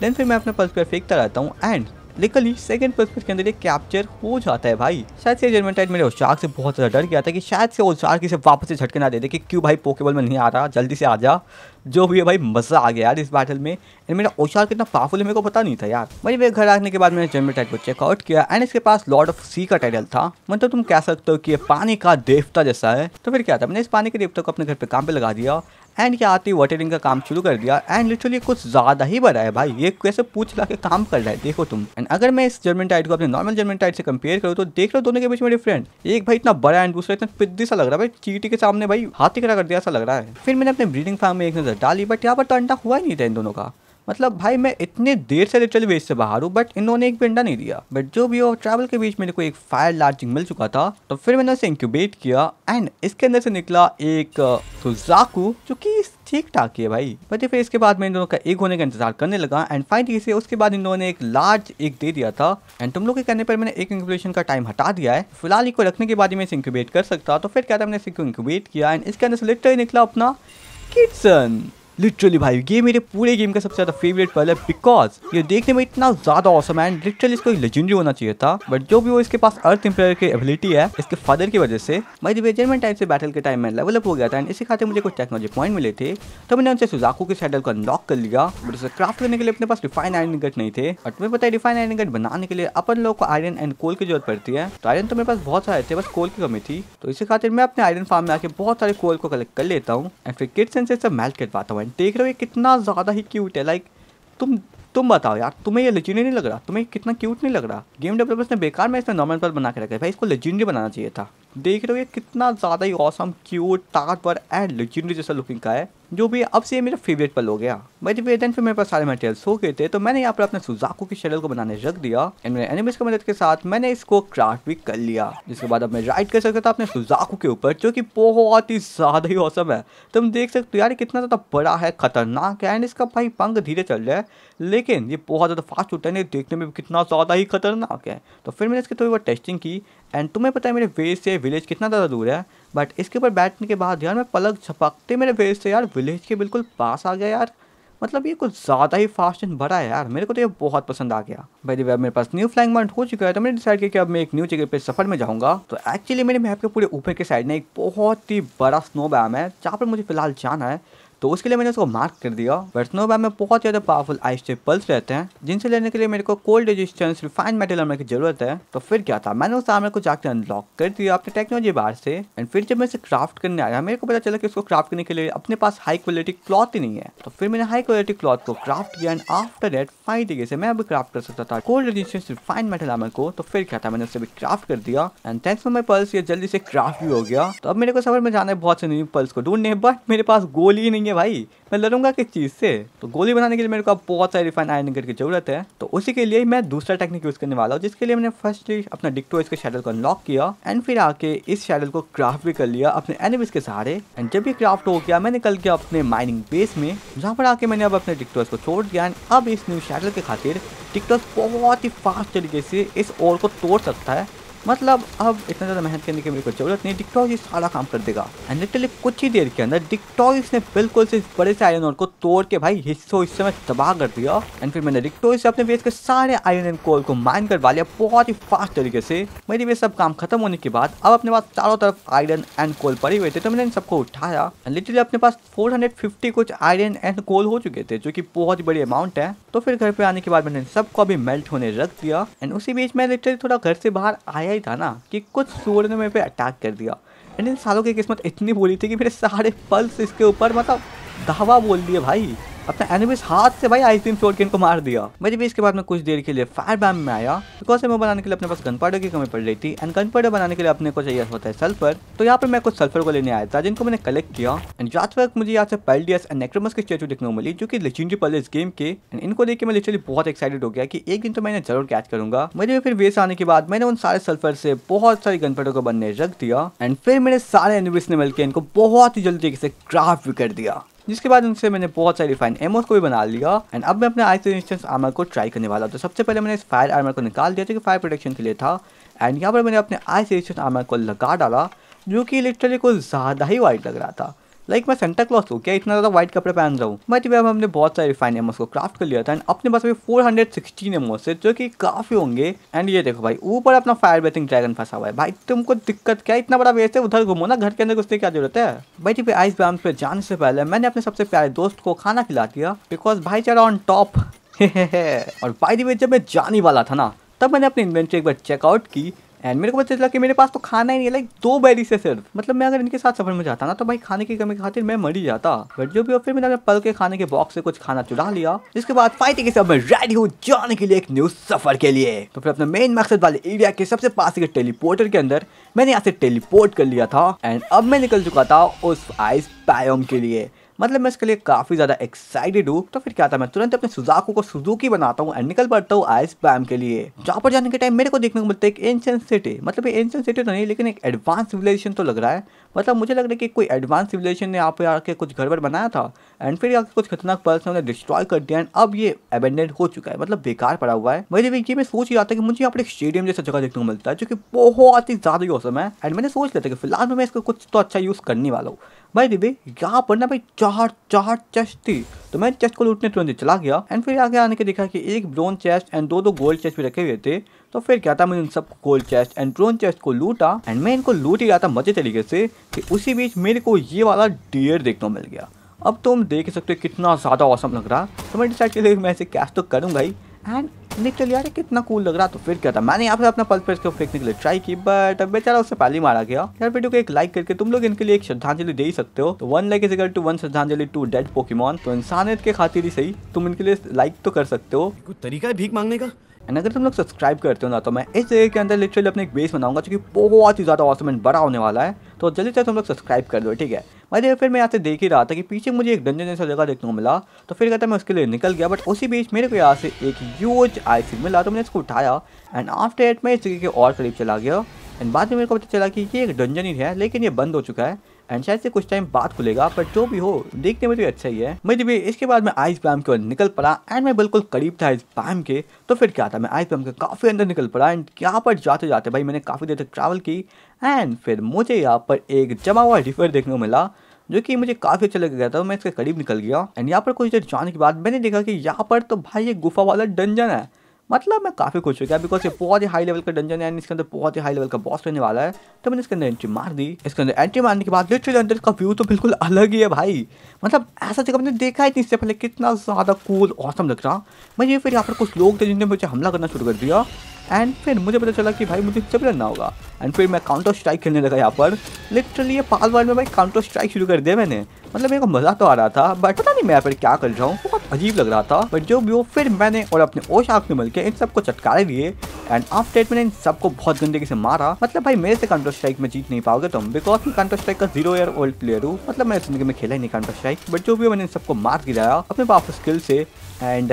देन फिर मैं अपने पल्स पर फेंकता रहता हूँ एंड लिटरली सेकंड पल्स के अंदर ये कैप्चर हो जाता है। भाई शायद से जर्मनटाइट मेरे ओशार्क से बहुत ज़्यादा डर गया था कि शायद से ओशार्क इसे वापस से झटके ना दे दे कि क्यों भाई पोकेबॉल में नहीं आ रहा, जल्दी से आ जा। जो भी है भाई मज़ा आ गया यार इस बैटल में एंड मेरा ओशार्क कितना पावरफुल है मेरे को पता नहीं था यार। भाई मेरे घर आने के बाद मैंने जर्मनटाइट को चेकआउट किया एंड इसके पास लॉर्ड ऑफ सी का टाइटल था, मतलब तुम कह सकते हो कि ये पानी का देवता जैसा है। तो फिर क्या था मैंने इस पानी के देवता को अपने घर पर काम पर लगा दिया एंड ये आती वाटरिंग का काम शुरू कर दिया एंड लिटरली कुछ ज़्यादा ही बड़ा है भाई, ये कैसे पूछ ला के काम कर रहा है देखो तुम। एंड अगर मैं इस जर्मनटाइट को अपने नॉर्मल जर्मनटाइट से कंपेयर करूँ तो देख लो दोनों के बीच में डिफरेंट, एक भाई इतना बड़ा एंड दूसरा इतना पिद्दी सा लग रहा है भाई, चीटी के सामने भाई हाथी खड़ा कर दिया ऐसा लग रहा है। फिर मैंने अपने ब्रीडिंग फार्म में एक नज़र डाली बट यहाँ पर तो अंडा हुआ ही नहीं था इन दोनों का, मतलब भाई मैं इतने देर से लिटरली वेस्ट से बाहर हूँ बट इन्होंने एक भी अंडा नहीं दिया। बट जो भी हो ट्रैवल के बीच मेरे को एक फायर लार्जिंग मिल चुका था, तो फिर मैंने उसे इंक्यूबेट किया एंड इसके अंदर से निकला एक सुजाकू जो कि ठीक ठाक है भाई। बट फिर इसके बाद मैं इन दोनों का एक होने का इंतजार करने लगा एंड फाइनली से उसके बाद इन दोनों ने एक लार्ज एक दे दिया था एंड तुम लोग के कहने पर मैंने एक इंक्यूबेशन का टाइम हटा दिया है, फिलहाल इसको रखने के बाद ही मैं इसे इंक्यूबेट कर सकता। तो फिर क्या था मैंने इसको इंक्यूबेट किया एंड इसके अंदर से लिटरली निकला अपना किट्सन लिटरली भाई ये मेरे पूरे गेम का सबसे ज़्यादा फेवरेट पल है बिकॉज ये देखने में इतना ज़्यादा ऑसम है एंड लिटरली इसको लेजेंडरी होना चाहिए था, बट जो भी वो इसके पास अर्थ एम्पायर की एबिलिटी है इसके फादर की वजह से भाई द जर्मेंटाइट से बैटल के टाइम में लेवल अप हो गया था एंड इसी खाते मुझे कुछ टेक्नोलॉजी पॉइंट मिले थे, तो मैंने उनसे सुजाकू के शैडल को अनलॉक कर लिया। बट उसे क्राफ्ट करने के लिए अपने पास रिफाइन आयरन गट नहीं थे, और तुम्हें पता है रिफाइन आयरन गट बनाने के लिए अपन लोग को आयरन एंड कोल की जरूरत पड़ती है, तो आयरन तो मेरे पास बहुत सारे थे, बस कोल की कमी थी। तो इसी खातिर मैं अपने आयरन फार्म में आके बहुत सारे कोल को कलेक्ट कर लेता हूँ एंड फिर किड्सन से सब मेल्ट करवाता हूँ। देख रहे हो ये कितना ज़्यादा ही क्यूट है, लाइक तुम बताओ यार, तुम्हें ये लेजेंडरी नहीं लग रहा? तुम्हें कितना क्यूट नहीं लग रहा? गेम डेवलपर्स ने बेकार में इसमें नॉर्मल पर बना के रखा है भाई, इसको लेजेंडरी बनाना चाहिए था। देख रहे हो ये कितना ज़्यादा ही ऑसम क्यूट ताकतवर एंड लेजेंडरी जैसा लुकिंग का है, जो भी अब से ये मेरा फेवरेट पल हो गया। बाय द वे देन फिर मेरे पास सारे मटेरियल्स हो गए थे, तो मैंने यहाँ पर अपने सुजाकू की शैडल को बनाने रख दिया एंड मेरे एनिमिस की मदद के साथ मैंने इसको क्राफ्ट भी कर लिया, जिसके बाद अब मैं राइड कर सकता था अपने सुजाकू के ऊपर, जो कि बहुत ही ज़्यादा ही ऑसम है। तुम देख सकते हो यार कितना ज़्यादा बड़ा है, खतरनाक है एंड इसका भाई पंख धीरे चल रहा है लेकिन ये बहुत ज़्यादा फास्ट उठता है, देखने में कितना ज़्यादा ही खतरनाक है। तो फिर मैंने इसकी थोड़ी बहुत टेस्टिंग की एंड तुम्हें पता है मेरे विलेज से विलेज कितना ज़्यादा दूर है, बट इसके ऊपर बैठने के बाद यार मैं पलक झपकते मेरे विलेज से यार विलेज के बिल्कुल पास आ गया यार, मतलब ये कुछ ज़्यादा ही फास्ट एंड बड़ा है यार, मेरे को तो ये बहुत पसंद आ गया। बाय द वे अब मेरे पास न्यू फ्लाइंग माउंट हो चुका है, तो मैंने डिसाइड किया कि अब मैं एक न्यू जगह पे सफर में जाऊंगा। तो एक्चुअली मेरे मैप के पूरे ऊपर के साइड में एक बहुत ही बड़ा स्नो बैम है जहाँ पर मुझे फिलहाल जाना है, तो उसके लिए मैंने उसको मार्क कर दिया। बट स्नो बैम में बहुत ज़्यादा पावरफुल आइस टाइप पल्स रहते हैं, जिनसे लेने के लिए मेरे को cold resistance refined metal armour की जरूरत है। तो फिर क्या था, मैंने उस आर्मर को जाकर अनलॉक कर दिया अपने टेक्नोलॉजी बार से, एंड फिर जब मैं इसे क्राफ्ट करने आया मेरे को पता चला कि उसको क्राफ्ट करने के लिए अपने पास हाई क्वालिटी क्लॉथ ही नहीं है। तो फिर मैंने हाई क्वालिटी क्लॉथ को क्राफ्ट किया एंड आफ्टर डेट फाइनली से मैं अभी क्राफ्ट कर सकता था cold resistance refined metal armour को। तो फिर क्या था, मैंने उसे भी क्राफ्ट कर दिया and thanks for my pals ये जल्दी से क्राफ्ट भी हो गया। तो अब मेरे को सफर में जाना है, बहुत से न्यू पल्स को ढूंढने हैं, बट मेरे पास गोली नहीं है भाई, मैं लड़ूंगा किस चीज़ से? तो गोली बनाने के लिए मेरे को बहुत सारे रिफाइन आयरन गट की जरूरत है, तो उसी के लिए मैं दूसरा टेक्निक यूज़ करने वाला हूँ, जिसके लिए मैंने फर्स्टली अपना डिक्टोइस के शैडल को अनलॉक किया एंड फिर आके इस शैडल को क्राफ्ट भी कर लिया अपने एनिमिस के सहारे। एंड जब ये क्राफ्ट हो गया मैं निकल गया अपने माइनिंग बेस में, जहाँ पर आके मैंने अब अपने डिक्टोइस को छोड़ दिया एंड अब इस न्यू शैडल के खातिर डिक्टोइस बहुत ही फास्ट तरीके से इस ओर को तोड़ सकता है, मतलब अब इतना ज़्यादा मेहनत करने की मेरे को जरूरत नहीं, डिक्टॉक्स ये सारा काम कर देगा। एंड लिटरली कुछ ही देर के अंदर डिक्टॉक्स ने बिल्कुल से इस बड़े से आयरन और को तोड़ के भाई हिस्से में तबाह कर दिया एंड फिर मैंने डिक्टॉक्स से अपने बेस के सारे आयरन एंड कोल को माइन करवा लिया बहुत ही फास्ट तरीके से। मेरी वे सब काम खत्म होने के बाद अब अपने पास चारों तरफ आयरन एंड कोल पड़े हुए थे, तो मैंने इन सबको उठाया एंड लिटरली अपने पास 450 कुछ आयरन एंड कोल हो चुके थे, जो कि बहुत ही बड़ी अमाउंट है। तो फिर घर पर आने के बाद मैंने सबको अभी मेल्ट होने रख दिया एंड उसी बीच में लिटरली थोड़ा घर से बाहर आया था ना कि कुछ सूर ने मेरे पे अटैक कर दिया एंड इन सालों की किस्मत इतनी बुरी थी कि मेरे सारे पल्स इसके ऊपर मतलब धावा बोल दिए भाई, अपना एनिमिस हाथ से भाई आइसक्रीम छोड़ के इनको मार दिया। मेरे भी इसके बाद में कुछ देर के लिए फायर बैम में आया, बिकॉज मैं बनाने के लिए अपने पास गन पाउडर की कमी पड़ रही थी एंड गन पाउडर बनाने के लिए अपने को चाहिए होता है सल्फर। तो यहाँ पर मैं कुछ सल्फर को लेने आया था, जिनको मैंने कलेक्ट किया एंड रात वक्त मुझे यहाँ से पेल्डियस एंड नेक्रोमस की स्टैचू देखने को मिली, जो कि लेजेंडरी पल इस गेम के। एंड इनको देख के मैं लिटरली बहुत एक्साइटेड हो गया कि एक दिन तो मैंने जरूर कैच करूंगा। मेरे फिर वेस आने के बाद मैंने उन सारे सल्फर से बहुत सारी गन पाउडर को बनने रख दिया एंड फिर मेरे सारे एनिमिस ने मिलकर इनको बहुत ही जल्दी से क्राफ्ट भी कर दिया, जिसके बाद उनसे मैंने बहुत सारे रिफाइन एमोस को भी बना लिया। एंड अब मैं अपने आइस रेजिस्टेंस आर्मर को ट्राई करने वाला हूँ, तो सबसे पहले मैंने इस फायर आर्मर को निकाल दिया, जो कि फायर प्रोटेक्शन के लिए था। एंड यहाँ पर मैंने अपने आइस रेजिस्टेंस आर्मर को लगा डाला, जो कि लिटरली कुछ ज़्यादा ही वाइट लग रहा था, लाइक मैं सेंटा क्लॉस हो क्या, इतना ज़्यादा व्हाइट कपड़े पहन रहा हूँ। बट अब हमने बहुत सारे रिफाइन एमोस को क्राफ्ट कर लिया था एंड अपने पास अभी 416 एमोस है, जो कि काफ़ी होंगे। एंड ये देखो भाई ऊपर अपना फायर ब्रेथिंग ड्रैगन फंसा हुआ है, भाई तुमको दिक्कत क्या, इतना बड़ा वेस्ट है, उधर घूमो ना, घर के अंदर घुसने क्या जरूरत है। भाई जी आइस बैम्स पर जाने से पहले मैंने अपने सबसे प्यारे दोस्त को खाना खिला दिया, बिकॉज भाई चढ़ा ऑन टॉप। और बाय द वे जब मैं जाने वाला था ना, तब मैंने अपनी इन्वेंट्री एक बार चेकआउट की एंड मेरे को पता चला कि मेरे पास तो खाना ही नहीं है, लाइक 2 बेरी से सिर्फ, मतलब मैं अगर इनके साथ सफर में जाता ना तो भाई खाने की कमी के खातिर मैं मर ही जाता। बट जो भी हो फिर मैंने पल के खाने के बॉक्स से कुछ खाना चुरा लिया, जिसके बाद फाइटिंग के सब मैं रेडी हूँ जाने के लिए एक न्यू सफर के लिए। तो फिर अपने मेन मकसद वाले एरिया के सबसे पास के टेलीपोर्टर के अंदर मैंने यहाँ से टेलीपोर्ट कर लिया था एंड अब मैं निकल चुका था उस आइस बायोम के लिए, मतलब मैं इसके लिए काफ़ी ज़्यादा एक्साइटेड हूँ। तो फिर क्या था, मैं तुरंत अपने सुजाकू को सुजुकी बनाता हूँ एंड निकल पड़ता हूँ आइस बैम के लिए, जहाँ पर जाने के टाइम मेरे को देखने को मिलता है एक एंशिएंट सिटी, मतलब ये एंशिएंट सिटी तो नहीं लेकिन एक एडवांस सिविलाइजेशन तो लग रहा है, मतलब मुझे लग रहा है कि कोई एडवांस सिविलाइजेशन ने यहाँ पर आके कुछ घर बनाया था एंड फिर आके कुछ खतरनाक पर्स ने उन्हें डिस्ट्रॉय कर दिया एंड अब ये अबेंडेंट हो चुका है, मतलब बेकार पड़ा हुआ है। वैसे भी ये मैं सोच ही रहा था कि मुझे यहाँ पर एक स्टेडियम जैसा जगह देखने को मिलता है, जो कि बहुत ही ज़्यादा ही औसम है एंड मैंने सोच लिया था कि फिलहाल मैं इसको कुछ तो अच्छा यूज़ करने वाला हूँ। बाय द वे यहाँ पर ना भाई चार चेस्ट थी, तो मैं चेस्ट को लूटने तुरंत चला गया। एंड फिर आगे आने के देखा कि एक ब्रोंज चेस्ट एंड दो गोल्ड चेस्ट भी रखे हुए थे। तो फिर क्या था, मैंने उन सब gold chest and bronze chest को लूटा एंड मैं इनको लूट ही रहा था मजे तरीके से कि उसी बीच मेरे को ये वाला डियर देखने को मिल गया। अब तुम देख सकते हो कितना ज़्यादा ऑसम लग रहा, तो मैं डिसाइड किया मैं इसे कैश तो करूँगा ही। एंड निकल यार कितना कूल लग रहा। तो फिर क्या था, मैंने यहाँ पर अपना पल्स प्रेस को फेंकने के लिए ट्राई की बट बेचारा उससे पहले मारा गया। यार वीडियो को एक लाइक करके तुम लोग इनके लिए एक श्रद्धांजलि दे ही सकते हो। तो 1 लाइक इज इक्वल टू 1 श्रद्धांजलि टू डेड पोकेमॉन। तो इंसानियत के खातिर ही सही तुम इनके लिए लाइक तो कर सकते हो। कोई तरीका है भीख मांगने का। एंड अगर तुम लोग सब्सक्राइब करते हो ना तो मैं इस जगह के अंदर लिटरली अपने एक बेस बनाऊंगा जो कि बहुत ही ज़्यादा ऑसम एंड बड़ा होने वाला है। तो जल्दी से तुम लोग सब्सक्राइब कर दो, ठीक है। भाई फिर मैं यहाँ से देख ही रहा था कि पीछे मुझे एक डंजन जैसा जगह देखने को मिला। तो फिर कहता मैं उसके लिए निकल गया बट उसी बीच मेरे को यहाँ से एक ह्यूज आइसिल मिला, तो मैंने इसको उठाया। एंड आफ्टर दैट मैं इस जगह के और करीब चला गया। एंड बाद में मेरे को पता चला कि ये एक डंजन ही है लेकिन ये बंद हो चुका है एंड शायद से कुछ टाइम बाद खुलेगा, पर जो भी हो देखने में तो अच्छा ही है। मैं जब इसके बाद मैं आइस बैम के निकल पड़ा एंड मैं बिल्कुल करीब था आइस बैम के। तो फिर क्या था, मैं आइस बैम के काफ़ी अंदर निकल पड़ा एंड यहाँ पर जाते जाते भाई मैंने काफ़ी देर तक ट्रैवल की। एंड फिर मुझे यहाँ पर एक जमा हुआ रिवर देखने को मिला जो कि मुझे काफ़ी अच्छा लग गया था। मैं इसके करीब निकल गया एंड यहाँ पर कुछ देर जाने के बाद मैंने देखा कि यहाँ पर तो भाई ये गुफा वाला डंजन है। मतलब मैं काफ़ी खुश हो गया बिकॉज ये बहुत ही हाई लेवल का डंजन है एंड इसके अंदर बहुत ही हाई लेवल का बॉस रहने वाला है। तो मैंने इसके अंदर एंट्री मार दी। इसके अंदर एंट्री मारने के बाद लिटरली अंदर का व्यू तो बिल्कुल अलग ही है भाई। मतलब ऐसा जगह मैंने देखा है इससे पहले, कितना ज़्यादा कूल ऑसम लग रहा। मैं ये फिर यहाँ पर कुछ लोग थे जिन्होंने मुझे हमला करना शुरू कर दिया एंड फिर मुझे पता चला कि भाई मुझे जब लड़ना होगा। एंड फिर मैं काउंटर स्ट्राइक खेलने लगा यहाँ पर। लिटरली ये पालवर्ल्ड में भाई काउंटर स्ट्राइक शुरू कर दिया मैंने। मतलब मेरे को मज़ा तो आ रहा था बट पता नहीं मैं यहाँ पर क्या कर रहा हूँ, बहुत अजीब लग रहा था। बट जो भी हो फिर मैंने और अपने ओशार्क में मिलकर इन सबको चटकारे दिए एंड आफ्टर दैट मैंने इन सबको बहुत गंदगी से मारा। मतलब भाई मेरे से काउंटर स्ट्राइक में जीत नहीं पाओगे तुम बिकॉज मैं काउंटर स्ट्राइक का 0 ईयर ओल्ड प्लेयर हूँ। मतलब मैं जिंदगी में खेला ही नहीं काउंटर स्ट्राइक, बट जो भी हो मैंने इन सबको मार गिराया अपने पावर स्किल से एंड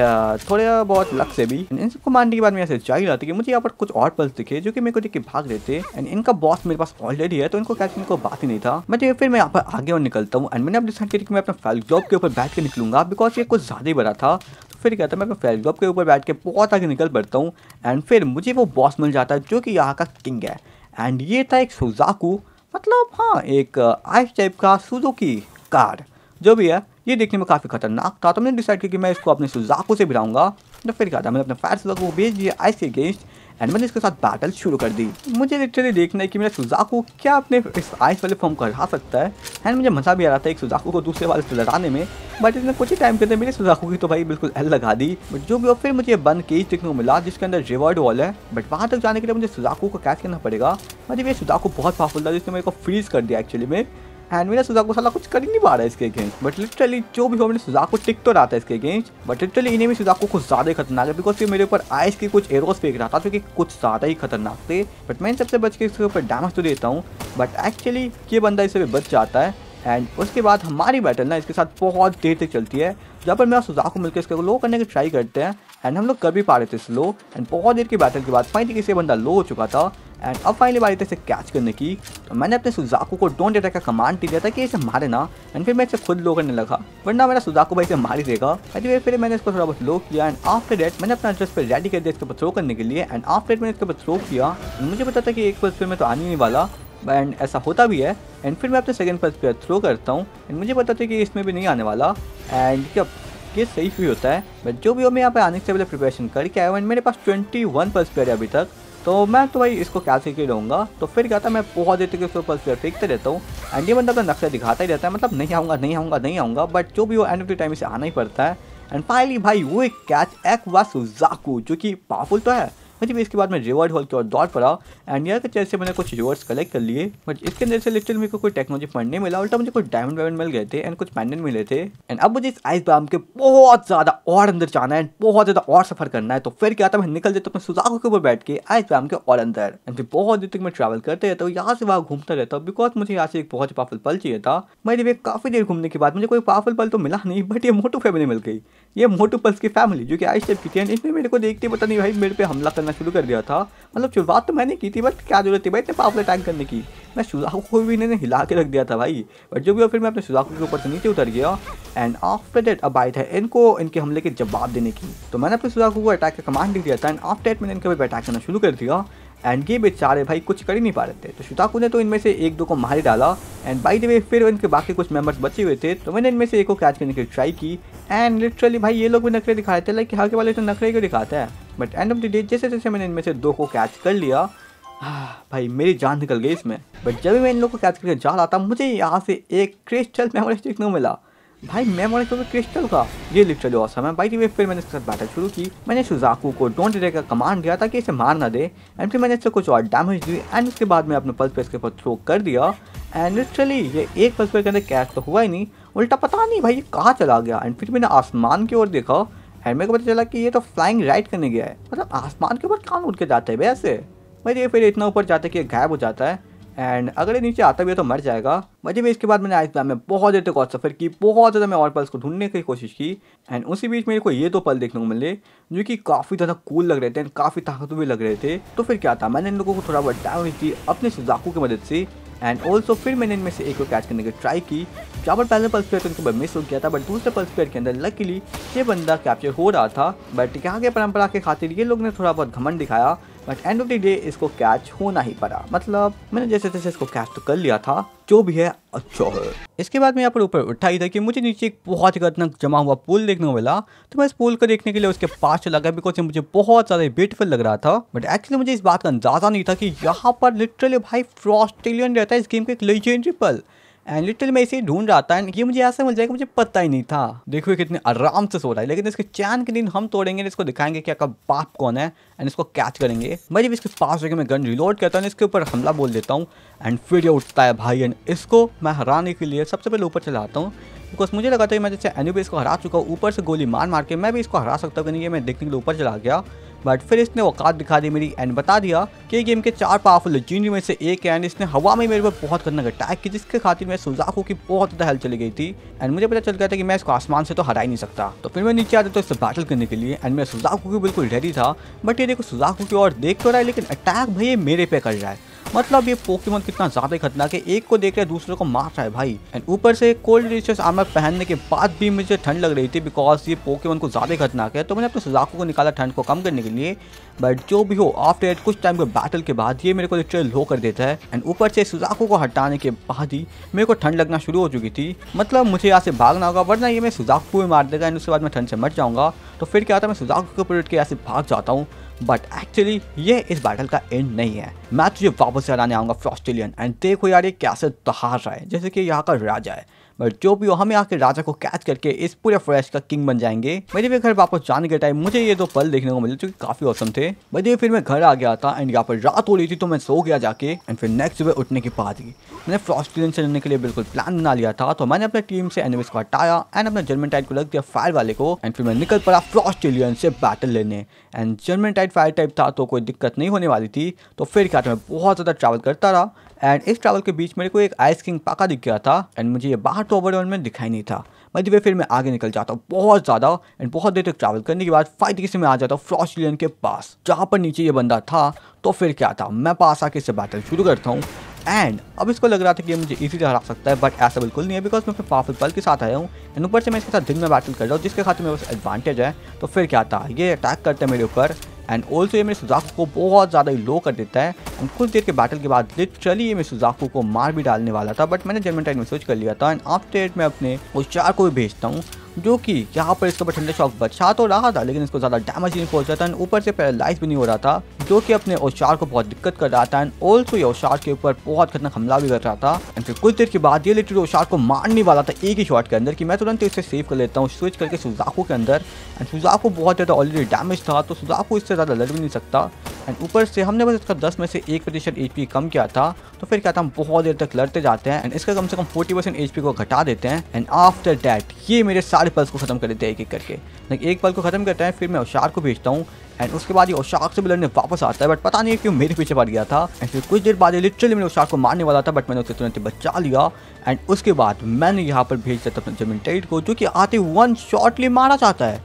थोड़ा बहुत लक से भी। इन सबको मारने के बाद मैं यहाँ से जा ही रहा था कि मुझे यहाँ पर कुछ और पल्स दिखे जो कि मेरे को देख के भाग रहे थे एंड इनका बॉस मेरे पास ऑलरेडी है तो इनको कैचने को बात ही नहीं था। मतलब फिर मैं यहाँ पर आगे और निकलता हूँ एंड मैंने अब डिसाइड किया कि मैं अपना फैलग्लॉब के ऊपर बैठ के निकलूंगा बिकॉज ये कुछ ज़्यादा ही बड़ा था। फिर कहता मैं अपने फैलग्लॉब के ऊपर बैठ के बहुत आगे निकल पड़ता हूँ एंड फिर मुझे वो बॉस मिल जाता है जो कि यहाँ का किंग है एंड ये था एक सुजाकू। मतलब हाँ एक आइस टाइप का सुजुकी कार जो भी है, ये देखने में काफ़ी खतरनाक था। तो मैंने डिसाइड किया कि मैं इसको अपने सुजाकू से भिड़ाऊंगा। तो फिर क्या था, मैंने अपने फायर सुजाकू को भेज दिया आइस के अगेंस्ट एंड मैंने इसके साथ बैटल शुरू कर दी। मुझे लिटरली देखना है कि मेरा सुजाकू क्या अपने इस आइस वाले फॉर्म को हरा सकता है एंड मुझे मज़ा भी आ रहा था एक सुजाकू को दूसरे वाले से लड़ाने में। बट इसने कुछ ही टाइम के अंदर मेरे सुजाकू की तो भाई बिल्कुल एल लगा दी। बट जो भी हो फिर मुझे बन केज देखने को मिला जिसके अंदर रिवर्ड वॉल है, बट वहाँ तक जाने के लिए मुझे सुजाकू को कैच करना पड़ेगा। मतलब ये सुजाकू बहुत पावरफुल था जिसने मेरे को फ्रीज कर दिया एक्चुअली में एंड मेरा सुजाकू साला कुछ कर ही नहीं पा रहा है इसके अगेंस्ट। बट लिटरली जो भी हो मैंने सुजाकू टिक तो रहा था इसके अगेंस्ट, बट लिटरली इन्हें भी सुजाकू कुछ ज़्यादा ही खतरनाक है बिकॉज ये मेरे ऊपर आइस के कुछ एरोस फेंक रहा था जो कि कुछ ज़्यादा ही खतरनाक थे। बट मैं सबसे बच के इसके ऊपर डैमेज तो देता हूँ बट एक्चुअली ये बंदा इससे बच जाता है। एंड उसके बाद हमारी बैटल ना इसके साथ बहुत देर तक चलती है जहाँ पर मैं सुजाकू मिलकर इसको लो करने की ट्राई करते हैं एंड हम लोग कर भी पा रहे थे स्लो। एंड बहुत देर की बैटल के बाद फाइनली किसी बंदा लो हो चुका था एंड अब फाइनली बारी थी इसे कैच करने की। तो मैंने अपने सुजाकू को डोंट अटैक का कमांड दिया था कि इसे मारे ना एंड फिर मैं इसे खुद लो करने लगा वरना मेरा सुजाकू भाई इसे मार ही देगा। एंड फिर मैंने इसको थोड़ा बहुत लो किया एंड आफ्टर दैट मैंने अपना एड्रेस पर रेडी कर दिया इसके ऊपर थ्रो करने के लिए। एंड आफ्टर दैट मैंने इसके ऊपर थ्रो किया, मुझे पता था कि एक पल्स पे मैं तो आने नहीं वाला एंड ऐसा होता भी है। एंड फिर मैं अपने सेकेंड पल्स पे थ्रो करता हूँ एंड मुझे पता था कि इसमें भी नहीं आने वाला एंड क्या ये सही भी होता है। बट जो भी हो मैं यहाँ पर आने से पहले प्रिपरेशन करके आया हूँ एंड मेरे पास 21 पल्स पेयर है अभी तक, तो मैं तो भाई इसको कैच करके रहूँगा। तो फिर क्या था मैं बहुत देर तक इसको पल्स पेयर फेंकते रहता हूँ एंड ये बंदा अपना नक्शा दिखाता ही रहता है। मतलब नहीं आऊँगा, बट जो भी हो एंड ऑफ द टाइम इसे आना ही पड़ता है। एंड फाइनली भाई वो एक कैच एक वा सुजाकू जो कि पावरफुल तो है। मतलब इसके बाद मैं रिवर्ड हॉल की ओर दौड़ पड़ा एंड यार जैसे से मैंने कुछ रिवर्ड्स कलेक्ट कर लिए बट इसके अंदर से लिटरली मेरे को कोई टेक्नोलॉजी फंड नहीं मिला, उल्टा मुझे कुछ डायमंड वायमंड मिल गए थे एंड कुछ पैंडेंट मिले थे। एंड अब मुझे इस आइस बैम के बहुत ज़्यादा और अंदर जाना है एंड बहुत ज़्यादा और सफर करना है। तो फिर क्या था मैं निकल देता हूँ अपने सुजाकू के ऊपर बैठ के आइस बैम के और अंदर एंड फिर बहुत देर तक मैं ट्रैवल करते रहता हूँ, यहाँ से वहाँ घूमता रहता हूँ बिकॉज मुझे यहाँ से एक बहुत ही पावरफुल पल चाहिए था। मैं काफ़ी देर घूमने के बाद मुझे कोई पावरफुल पल तो मिला नहीं बट ये मोटू फैमिली मिल गई। ये मोटू पल्स की फैमिली जो कि आइस टाइप की थी एंड इसमें मेरे को देखते पता नहीं भाई मेरे पे हमला करना शुरू कर दिया था। मतलब शुरुआत तो मैंने की थी बट क्या जरूरत थी भाई इतने पावरफुल अटैक करने की। मैं सुजाकू को भी इन्होंने हिला के रख दिया था भाई। बट जो भी फिर मैं अपने सुजाकू के ऊपर से नीचे उतर गया एंड आफ्टर दैट अब आई था इनको इनके हमले के जवाब देने की। तो मैंने अपने सुजाकू को अटैक का कमांड दिया था एंड आफ्टर दैट मैंने इनके ऊपर अटैक करना शुरू कर दिया एंड ये बेचारे भाई कुछ कर ही नहीं पा रहे थे। तो सुज़ाकू ने तो इनमें से एक दो को मार डाला एंड बाय द वे फिर इनके बाकी कुछ मेंबर्स बचे हुए थे तो मैंने इनमें से एक को कैच करने की ट्राई की एंड लिटरली भाई ये लोग भी नखरे दिखा रहे थे लाइक हर के वाले तो नखरे क्यों दिखाते हैं। But end of the day जैसे जैसे मैंने इनमें से दो को कैच कर लिया भाई मेरी जान निकल गई इसमें। बट जब भी मैं इन लोग को कैच करके जा रहा था मुझे यहाँ से एक क्रिस्टल मेमोरिस्टिक नो मिला भाई मेमोरी तो क्रिस्टल का, ये लिटरली ऑसम है। बाय द वे फिर मैंने इसके साथ बैटल शुरू की, मैंने सुज़ाकू को डोंट डे का कमांड दिया ताकि इसे मार ना दे एंड फिर मैंने इससे कुछ और डैमेज दी एंड उसके बाद मैं अपने पल्स पे इसके ऊपर थ्रो कर दिया एंड लिटरली ये एक पल्स पे के अंदर कैच तो हुआ ही नहीं, उल्टा पता नहीं भाई ये कहाँ चला गया। एंड फिर मैंने आसमान की ओर देखा एंड मेरे को पता चला कि ये तो फ्लाइंग राइट करने गया है, मतलब आसमान के ऊपर कान उड़ के जाते हैं वैसे। भाई ये फिर इतना ऊपर जाता है कि गायब हो जाता है एंड अगर ये नीचे आता भी है तो मर जाएगा। वजह भी इसके बाद मैंने आइस में बहुत देर तक और सफ़र की, बहुत ज़्यादा मैं और पल्स को ढूंढने की कोशिश की एंड उसी बीच मेरे को ये दो पल देखने को मिले जो कि काफ़ी ज़्यादा कूल लग रहे थे एंड काफ़ी ताकतवर भी लग रहे थे। तो फिर क्या था, मैंने इन लोगों को थोड़ा बहुत डैमेज दी अपने सुज़ाकू की मदद से एंड ऑल्सो फिर मैंने इनमें से एक को कैच करने की ट्राई की। जहाँ पर पहले पल्स प्लेयर तो उनके बाद मिस हो गया था बट दूसरे पल्स प्लेयर के अंदर लकीली ये बंदा कैप्चर हो रहा था। बट यहाँ के परंपरा के खातिर ये लोग ने थोड़ा बहुत घमंड दिखाया but end of the day इसको कैच होना ही पड़ा, मतलब मैंने जैसे तैसे इसको कैच तो कर लिया था, जो भी है अच्छा है। इसके बाद मैं यहाँ पर ऊपर उठा ही था कि मुझे नीचे एक बहुत ही खतरनाक जमा हुआ पुल देखने को मिला तो मैं इस पुल को देखने के लिए उसके पास चला गया बिकॉज मुझे बहुत ज़्यादा ब्यूटीफुल लग रहा था। बट एक्चुअली मुझे इस बात का अंदाजा नहीं था कि यहाँ पर लिटरली भाई फ्रॉस्टेलियन रहता है इस गेम के एक लेजेंडरी पल एंड लिटरली मैं इसे ढूंढ रहा था एंड ये मुझे ऐसा मिल जाएगा मुझे पता ही नहीं था। देखो ये कितने आराम से सो रहा है लेकिन इसके चैन के दिन हम तोड़ेंगे एंड इसको दिखाएंगे कि आपका बाप कौन है एंड इसको कैच करेंगे। मैं जब इसके पास जाकर मैं गन रिलोड करता हूँ इसके ऊपर हमला बोल देता हूँ एंड फिर ये उठता है भाई एंड इसको मैं हराने के लिए सबसे पहले ऊपर चला आता हूँ बिकॉज मुझे लगा था कि मैं जैसे एनुबिस को हरा चुका हूँ, ऊपर से गोली मार मार के मैं भी इसको हरा सकता हूँ कि नहीं, ये मैं देखने के लिए ऊपर चला गया। बट फिर इसने औकात दिखा दी मेरी एंड बता दिया कि गेम के चार पावरफुल लेजेंडरी में से एक है एंड इसने हवा में मेरे पर बहुत खतरनाक अटैक की जिसके खातिर मैं सुज़ाकू की बहुत ज़्यादा हेल्थ चली गई थी एंड मुझे पता चल गया था कि मैं इसको आसमान से तो हरा ही नहीं सकता। तो फिर मैं नीचे आता तो इससे बैटल करने के लिए एंड मैं सुज़ाकू की बिल्कुल रेडी था बट ये देखो सुज़ाकू की ओर देख तो रहा है लेकिन अटैक भाई मेरे पे कर रहा है, मतलब ये पोकेमॉन कितना ज़्यादा खतरनाक है, एक को देख रहा है दूसरे को मार रहा है भाई। एंड ऊपर से कोल्ड रेजिस्टेंस आर्मर पहनने के बाद भी मुझे ठंड लग रही थी बिकॉज ये पोकेमॉन को ज़्यादा खतरनाक है। तो मैंने अपने सुज़ाकू को निकाला ठंड को कम करने के लिए बट जो भी हो आफ्टर एट कुछ टाइम के बैटल के बाद ये मेरे को लिटरल लो कर देता है एंड ऊपर से सुज़ाकू को हटाने के बाद ही मेरे को ठंड लगना शुरू हो चुकी थी, मतलब मुझे यहाँ से भागना होगा वरना ये मैं सुज़ाकू भी मार देगा एंड उसके बाद मैं ठंड से मर जाऊँगा। तो फिर क्या होता है, मैं सुज़ाकू को पलट के यहाँ से भाग जाता हूँ बट एक्चुअली ये इस बैटल का एंड नहीं है, मैं तुझे वापस हराने आऊँगा फ्रॉस्टेलियन। एंड देखो यार ये कैसे तहार रहा है जैसे कि यहाँ का राजा है बट जो भी हो हम यहाँ के राजा को कैच करके इस पूरे फ्रेश का किंग बन जाएंगे। मेरे भी घर वापस जाने के टाइम मुझे ये दो पल देखने को मिले जो कि काफ़ी औसम थे। भाई फिर मैं घर आ गया था एंड यहाँ पर रात हो रही थी तो मैं सो गया जाके एंड फिर नेक्स्ट सुबह उठने के बाद ही मैंने फ्रॉस्टेलियन से लड़ने के लिए बिल्कुल प्लान बना लिया था। तो मैंने अपने टीम से एनुबिस को हटाया एंड अपने जर्मनटाइट को लग दिया फायर वाले को एंड फिर मैं निकल पड़ा फ्रॉस्टेलियन से बैटल लेने एंड जर्मनटाइट फायर टाइप था तो कोई दिक्कत नहीं होने वाली थी। तो फिर क्या था, मैं बहुत ज़्यादा ट्रैवल करता रहा एंड इस ट्रैवल के बीच मेरे को एक आइस किंगपाका दिख गया था एंड मुझे ये बाहर तो ओवरऑल में दिखाई नहीं था। मतलब फिर मैं आगे निकल जाता हूँ बहुत ज़्यादा एंड बहुत देर तक ट्रैवल करने के बाद फाइट से मैं आ जाता हूँ फ्रॉस्टेलियन के पास जहाँ पर नीचे ये बंदा था। तो फिर क्या था, मैं पास आके इससे बैटल शुरू करता हूँ एंड अब इसको लग रहा था कि मुझे इजीली हरा सकता है बट ऐसा बिल्कुल नहीं है बिकॉज मैं अपने पावरफुल पल के साथ आया हूँ एंड ऊपर से मैं इसके साथ दिन में बैटल कर रहा हूँ जिसके खाते मेरे पास एडवांटेज है। तो फिर क्या था, ये अटैक करता है मेरे ऊपर एंड ऑल्सो ये मेरे सुज़ाकू को बहुत ज़्यादा ही लो कर देता है एंड कुछ देर के बैटल के बाद लिटरली ये मेरे सुज़ाकू को मार भी डालने वाला था बट मैंने जर्मनटाइट में सोच कर लिया था एंड आफ्टर एट मैं अपने ओशार्क को भी भेजता हूँ जो कि यहाँ पर इसको ठंडा शॉक बचा तो रहा था लेकिन इसको ज़्यादा डैमेज नहीं पहुँच रहा था एंड ऊपर से पैरालाइज भी नहीं हो रहा था जो कि अपने ओशार्क को बहुत दिक्कत कर रहा था एंड ऑल्सो ये ओशार्क के ऊपर बहुत खतरनाक हमला भी कर रहा था। एंड फिर कुछ देर के बाद ये लिटरली ओशार्क को मारने वाला था एक ही शॉट के अंदर कि मैं तुरंत इससे सेव कर लेता हूँ स्विच करके सुज़ाकू के अंदर एंड सुज़ाकू बहुत ज़्यादा ऑलरेडी डैमेज था तो सुज़ाकू इससे ज़्यादा लड़ भी नहीं सकता एंड ऊपर से हमने बस इसका 10% में से 1% HP कम किया था। तो फिर क्या था, हम बहुत देर तक लड़ते जाते हैं एंड इसका कम से कम 40% HP को घटा देते हैं एंड आफ्टर डैट ये मेरे सारे पल्स को ख़त्म कर देते हैं एक एक करके। लाइक एक पल को ख़त्म करते हैं फिर मैं ओशार्क को भेजता हूँ एंड उसके बाद ये ओशार्क से भी लड़ने वापस आता है बट पता नहीं क्यों मेरे पीछे पड़ गया था एंड फिर कुछ देर बाद लिटरली मैंने ओशार्क को मारने वाला था बट मैंने उसे तुरंत बचा लिया एंड उसके बाद मैंने यहाँ पर भेज दिया था अपने जर्मनटाइट को जो कि आते वन शॉटली मारा जाता है।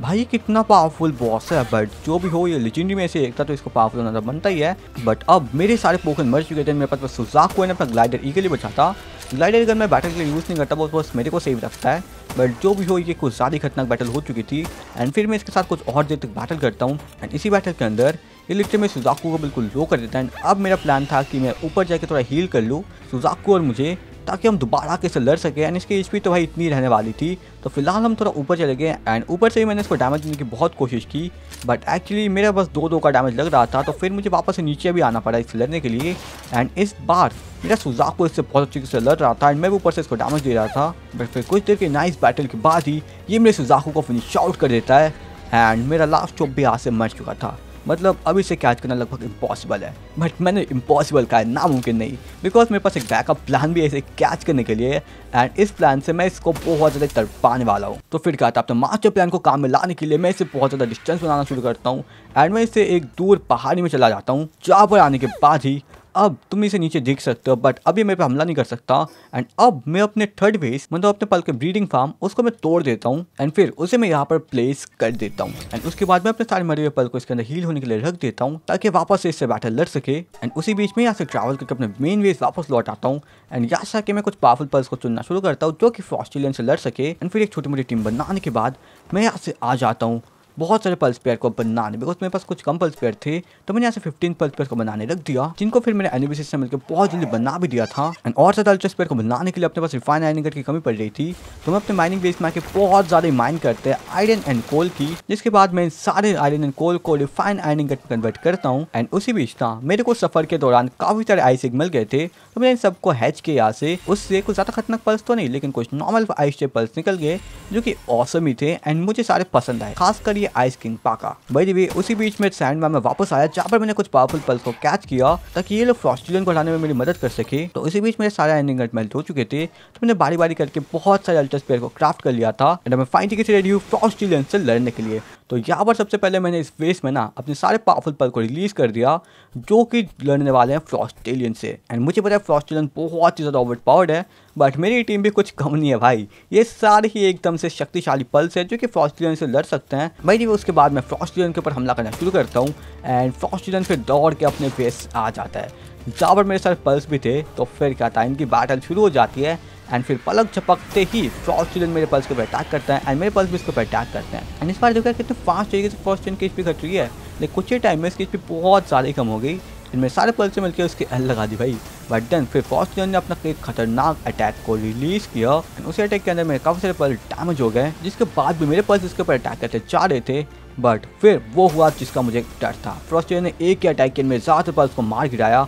भाई कितना पावरफुल बॉस है बट जो भी हो ये लेजेंडरी में से एक था तो इसको पावरफुल होना बनता ही है। बट अब मेरे सारे पोकेमॉन मर चुके थे, मेरे पास सुज़ाकू ने अपना ग्लाइडर ईगली बचा था, ग्लाइडर अगर मैं बैटल के लिए यूज़ नहीं करता वो बस मेरे को सेव रखता है। बट जो भी हो ये कुछ ज़्यादा खतरनाक बैटल हो चुकी थी एंड फिर मैं इसके साथ कुछ और देर तक बैटल करता हूँ एंड इसी बैटल के अंदर ये लिखते मैं सुजाकू को बिल्कुल लो कर देता है। अब मेरा प्लान था कि मैं ऊपर जाके थोड़ा हील कर लूँ सुजाकू और मुझे, ताकि हम दोबारा कैसे लड़ सके। एंड इसकी HP तो भाई इतनी रहने वाली थी, तो फिलहाल हम थोड़ा ऊपर चले गए। एंड ऊपर से ही मैंने इसको डैमेज देने की बहुत कोशिश की, बट एक्चुअली मेरा बस 2-2 का डैमेज लग रहा था, तो फिर मुझे वापस से नीचे भी आना पड़ा इससे लड़ने के लिए। एंड इस बार मेरा सुजाकू इससे बहुत अच्छे से लड़ रहा था एंड मैं भी ऊपर से इसको डैमेज दे रहा था। बट फिर कुछ देर के नाइस बैटल के बाद ही ये मेरे सुजाकू को फिनिश आउट कर देता है। एंड मेरा लास्ट चॉप भी यहाँ से मर चुका था, मतलब अभी से कैच करना लगभग इम्पॉसिबल है। बट मैंने इम्पॉसिबल कहा है, नामुमकिन नहीं, बिकॉज मेरे पास एक बैकअप प्लान भी है इसे कैच करने के लिए। एंड इस प्लान से मैं इसको बहुत ज़्यादा तड़पाने वाला हूँ। तो फिर क्या था, अपने मास्टर प्लान को काम में लाने के लिए मैं इसे बहुत ज़्यादा डिस्टेंस बनाना शुरू करता हूँ। एंड मैं इसे एक दूर पहाड़ी में चला जाता हूँ, जहाँ पर आने के बाद ही अब तुम इसे नीचे देख सकते हो, बट अभी मेरे पे हमला नहीं कर सकता। एंड अब मैं अपने थर्ड बेस, मतलब अपने पल के ब्रीडिंग फार्म, उसको मैं तोड़ देता हूँ एंड फिर उसे मैं यहाँ पर प्लेस कर देता हूँ। एंड उसके बाद मैं अपने सारे मरे हुए पल को इसके अंदर हील होने के लिए रख देता हूँ, ताकि वापस से इससे बैटल लड़ सके। एंड उसी बीच में यहाँ से ट्रैवल करके अपने मेन बेस वापस लौट आता हूँ। एंड यहाँ से आके मैं कुछ पावरफुल पल्स को चुनना शुरू करता हूँ, जो कि फ्रॉस्टेलियन से लड़ सके। एंड फिर एक छोटी मोटी टीम बनाने के बाद मैं यहाँ से आ जाता हूँ बहुत सारे पल्स पेयर को बनाने, बिकॉज मेरे पास कुछ कम पल्स पेयर थे, तो मैंने यहाँ से 15 पल्स पेयर को बनाने रख दिया, जिनको फिर मैंने एनुबिस से मिलकर बहुत जल्दी बना भी दिया था। एंड और ज़्यादा अल्ट्रा पेयर को बनाने के लिए अपने पास रिफाइन आयरन की कमी पड़ रही थी, तो मैं अपने माइनिंग बेस में आके बहुत ज़्यादा माइन करते हैं आयरन एंड कोल की, जिसके बाद मैं सारे आयरन एंड कोल को रिफाइन आयरन में कन्वर्ट करता हूँ। एंड उसी बीच था मेरे को सफर के दौरान काफ़ी सारे आइसिक मिल गए थे, तो मैंने इन सबको हैच के यहाँ से, उससे कुछ ज़्यादा खतरनाक पल्स तो नहीं, लेकिन कुछ नॉर्मल आइस के पल्स निकल गए, जो कि ऑसम ही थे एंड मुझे सारे पसंद आए, खासकर आइस किंगपाका। भाई भी उसी बीच में सैंडमैन में वापस आया, जहाँ पर मैंने कुछ पावरफुल पल्स को कैच किया, ताकि ये लोग फ्रॉस्टेलियन को हटाने में मेरी मदद कर सके। तो इसी बीच मेरे सारे एंडिंग मेल्ट हो चुके थे, तो मैंने बारी बारी करके बहुत सारे अल्ट्रा स्पेयर को क्राफ्ट कर लिया था। एंड मैं फाइनली रेडी हूँ फ्रॉस्टेलियन से लड़ने के लिए। तो यहाँ पर सबसे पहले मैंने इस फेस में ना अपने सारे पावरफुल पल को रिलीज कर दिया, जो कि लड़ने वाले हैं फ्रॉस्टेलियन से। एंड मुझे पता है फ्रॉस्टेलियन बहुत ही ज़्यादा ओवर पावर्ड है, बट मेरी टीम भी कुछ कम नहीं है भाई, ये सारे ही एकदम से शक्तिशाली पल्स है जो कि फ्रॉस्टेलियन से लड़ सकते हैं। भाई जी उसके बाद मैं फ्रॉस्टेलियन के ऊपर हमला करना शुरू करता हूँ एंड फ्रॉस्टेलियन फिर दौड़ के अपने फेस आ जाता है, जहाँ पर मेरे सारे पल्स भी थे। तो फिर क्या था, इनकी बैटल शुरू हो जाती है एंड फिर पलक झपकते ही फ्रॉस्टेलियन मेरे पल्स के ऊपर अटैक करता है एंड मेरे पल्स भी इसके ऊपर अटैक करते हैं। एंड इस बार देखो कितने फास्ट तरीके से फ्रॉस्टेलियन की एचपी घट रही है, लेकिन कुछ ही टाइम में इसकी एचपी बहुत ज़्यादा कम हो गई। इनमें सारे पल्स से मिलकर उसकी एल लगा दी भाई, बट देन फिर फ्रॉस्टेलियन ने अपना एक खतरनाक अटैक को रिलीज किया। उसी अटैक के अंदर मेरे काफ़ी सारे पल्स डैमेज हो गए, जिसके बाद भी मेरे पल्स इसके ऊपर अटैक करते जा रहे थे, बट फिर वो हुआ जिसका मुझे डर था। फ्रॉस्टेलियन ने एक ही अटैक के मेरे ज़्यादातर पल्स को मार गिराया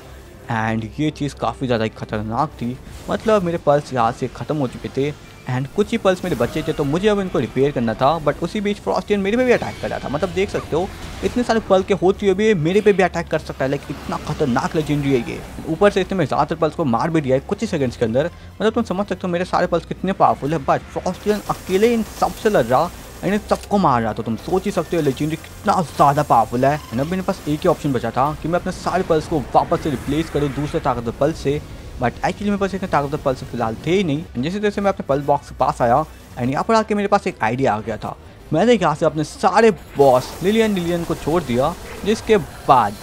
एंड ये चीज़ काफ़ी ज़्यादा खतरनाक थी, मतलब मेरे पल्स यहाँ से ख़त्म हो चुके थे एंड कुछ ही पल्स मेरे बच्चे थे, तो मुझे अब इनको रिपेयर करना था। बट उसी बीच फ्रॉस्टेलियन मेरे पे भी अटैक कर रहा था, मतलब देख सकते हो इतने सारे पल्स के होते हुए भी मेरे पे भी अटैक कर सकता है, लेकिन इतना खतरनाक लेजेंडरी है ये। ऊपर से इसने मेरे ज़्यादातर पल्स को मार भी दिया है कुछ ही सेकंड्स के अंदर, मतलब तुम समझ सकते हो मेरे सारे पल्स कितने पावरफुल है, बट फ्रॉस्टेलियन अकेले इन सबसे लड़ रहा एंड इन सबको मार रहा था। तुम सोच ही सकते हो लेजेंडरी कितना ज़्यादा पावरफुल है। एंड अब मेरे पास एक ही ऑप्शन बचा था कि मैं अपने सारे पल्स को वापस से रिप्लेस करूँ दूसरे ताकतवर पल्स से, बट एक्चुअली मेरे पास इतने ताकतवर पल्स फिलहाल थे ही नहीं। जैसे जैसे मैं अपने पल्स बॉक्स के पास आया एंड यहाँ पर आके मेरे पास एक आइडिया आ गया था, मैंने यहाँ से अपने सारे बॉस लिलियन को छोड़ दिया, जिसके बाद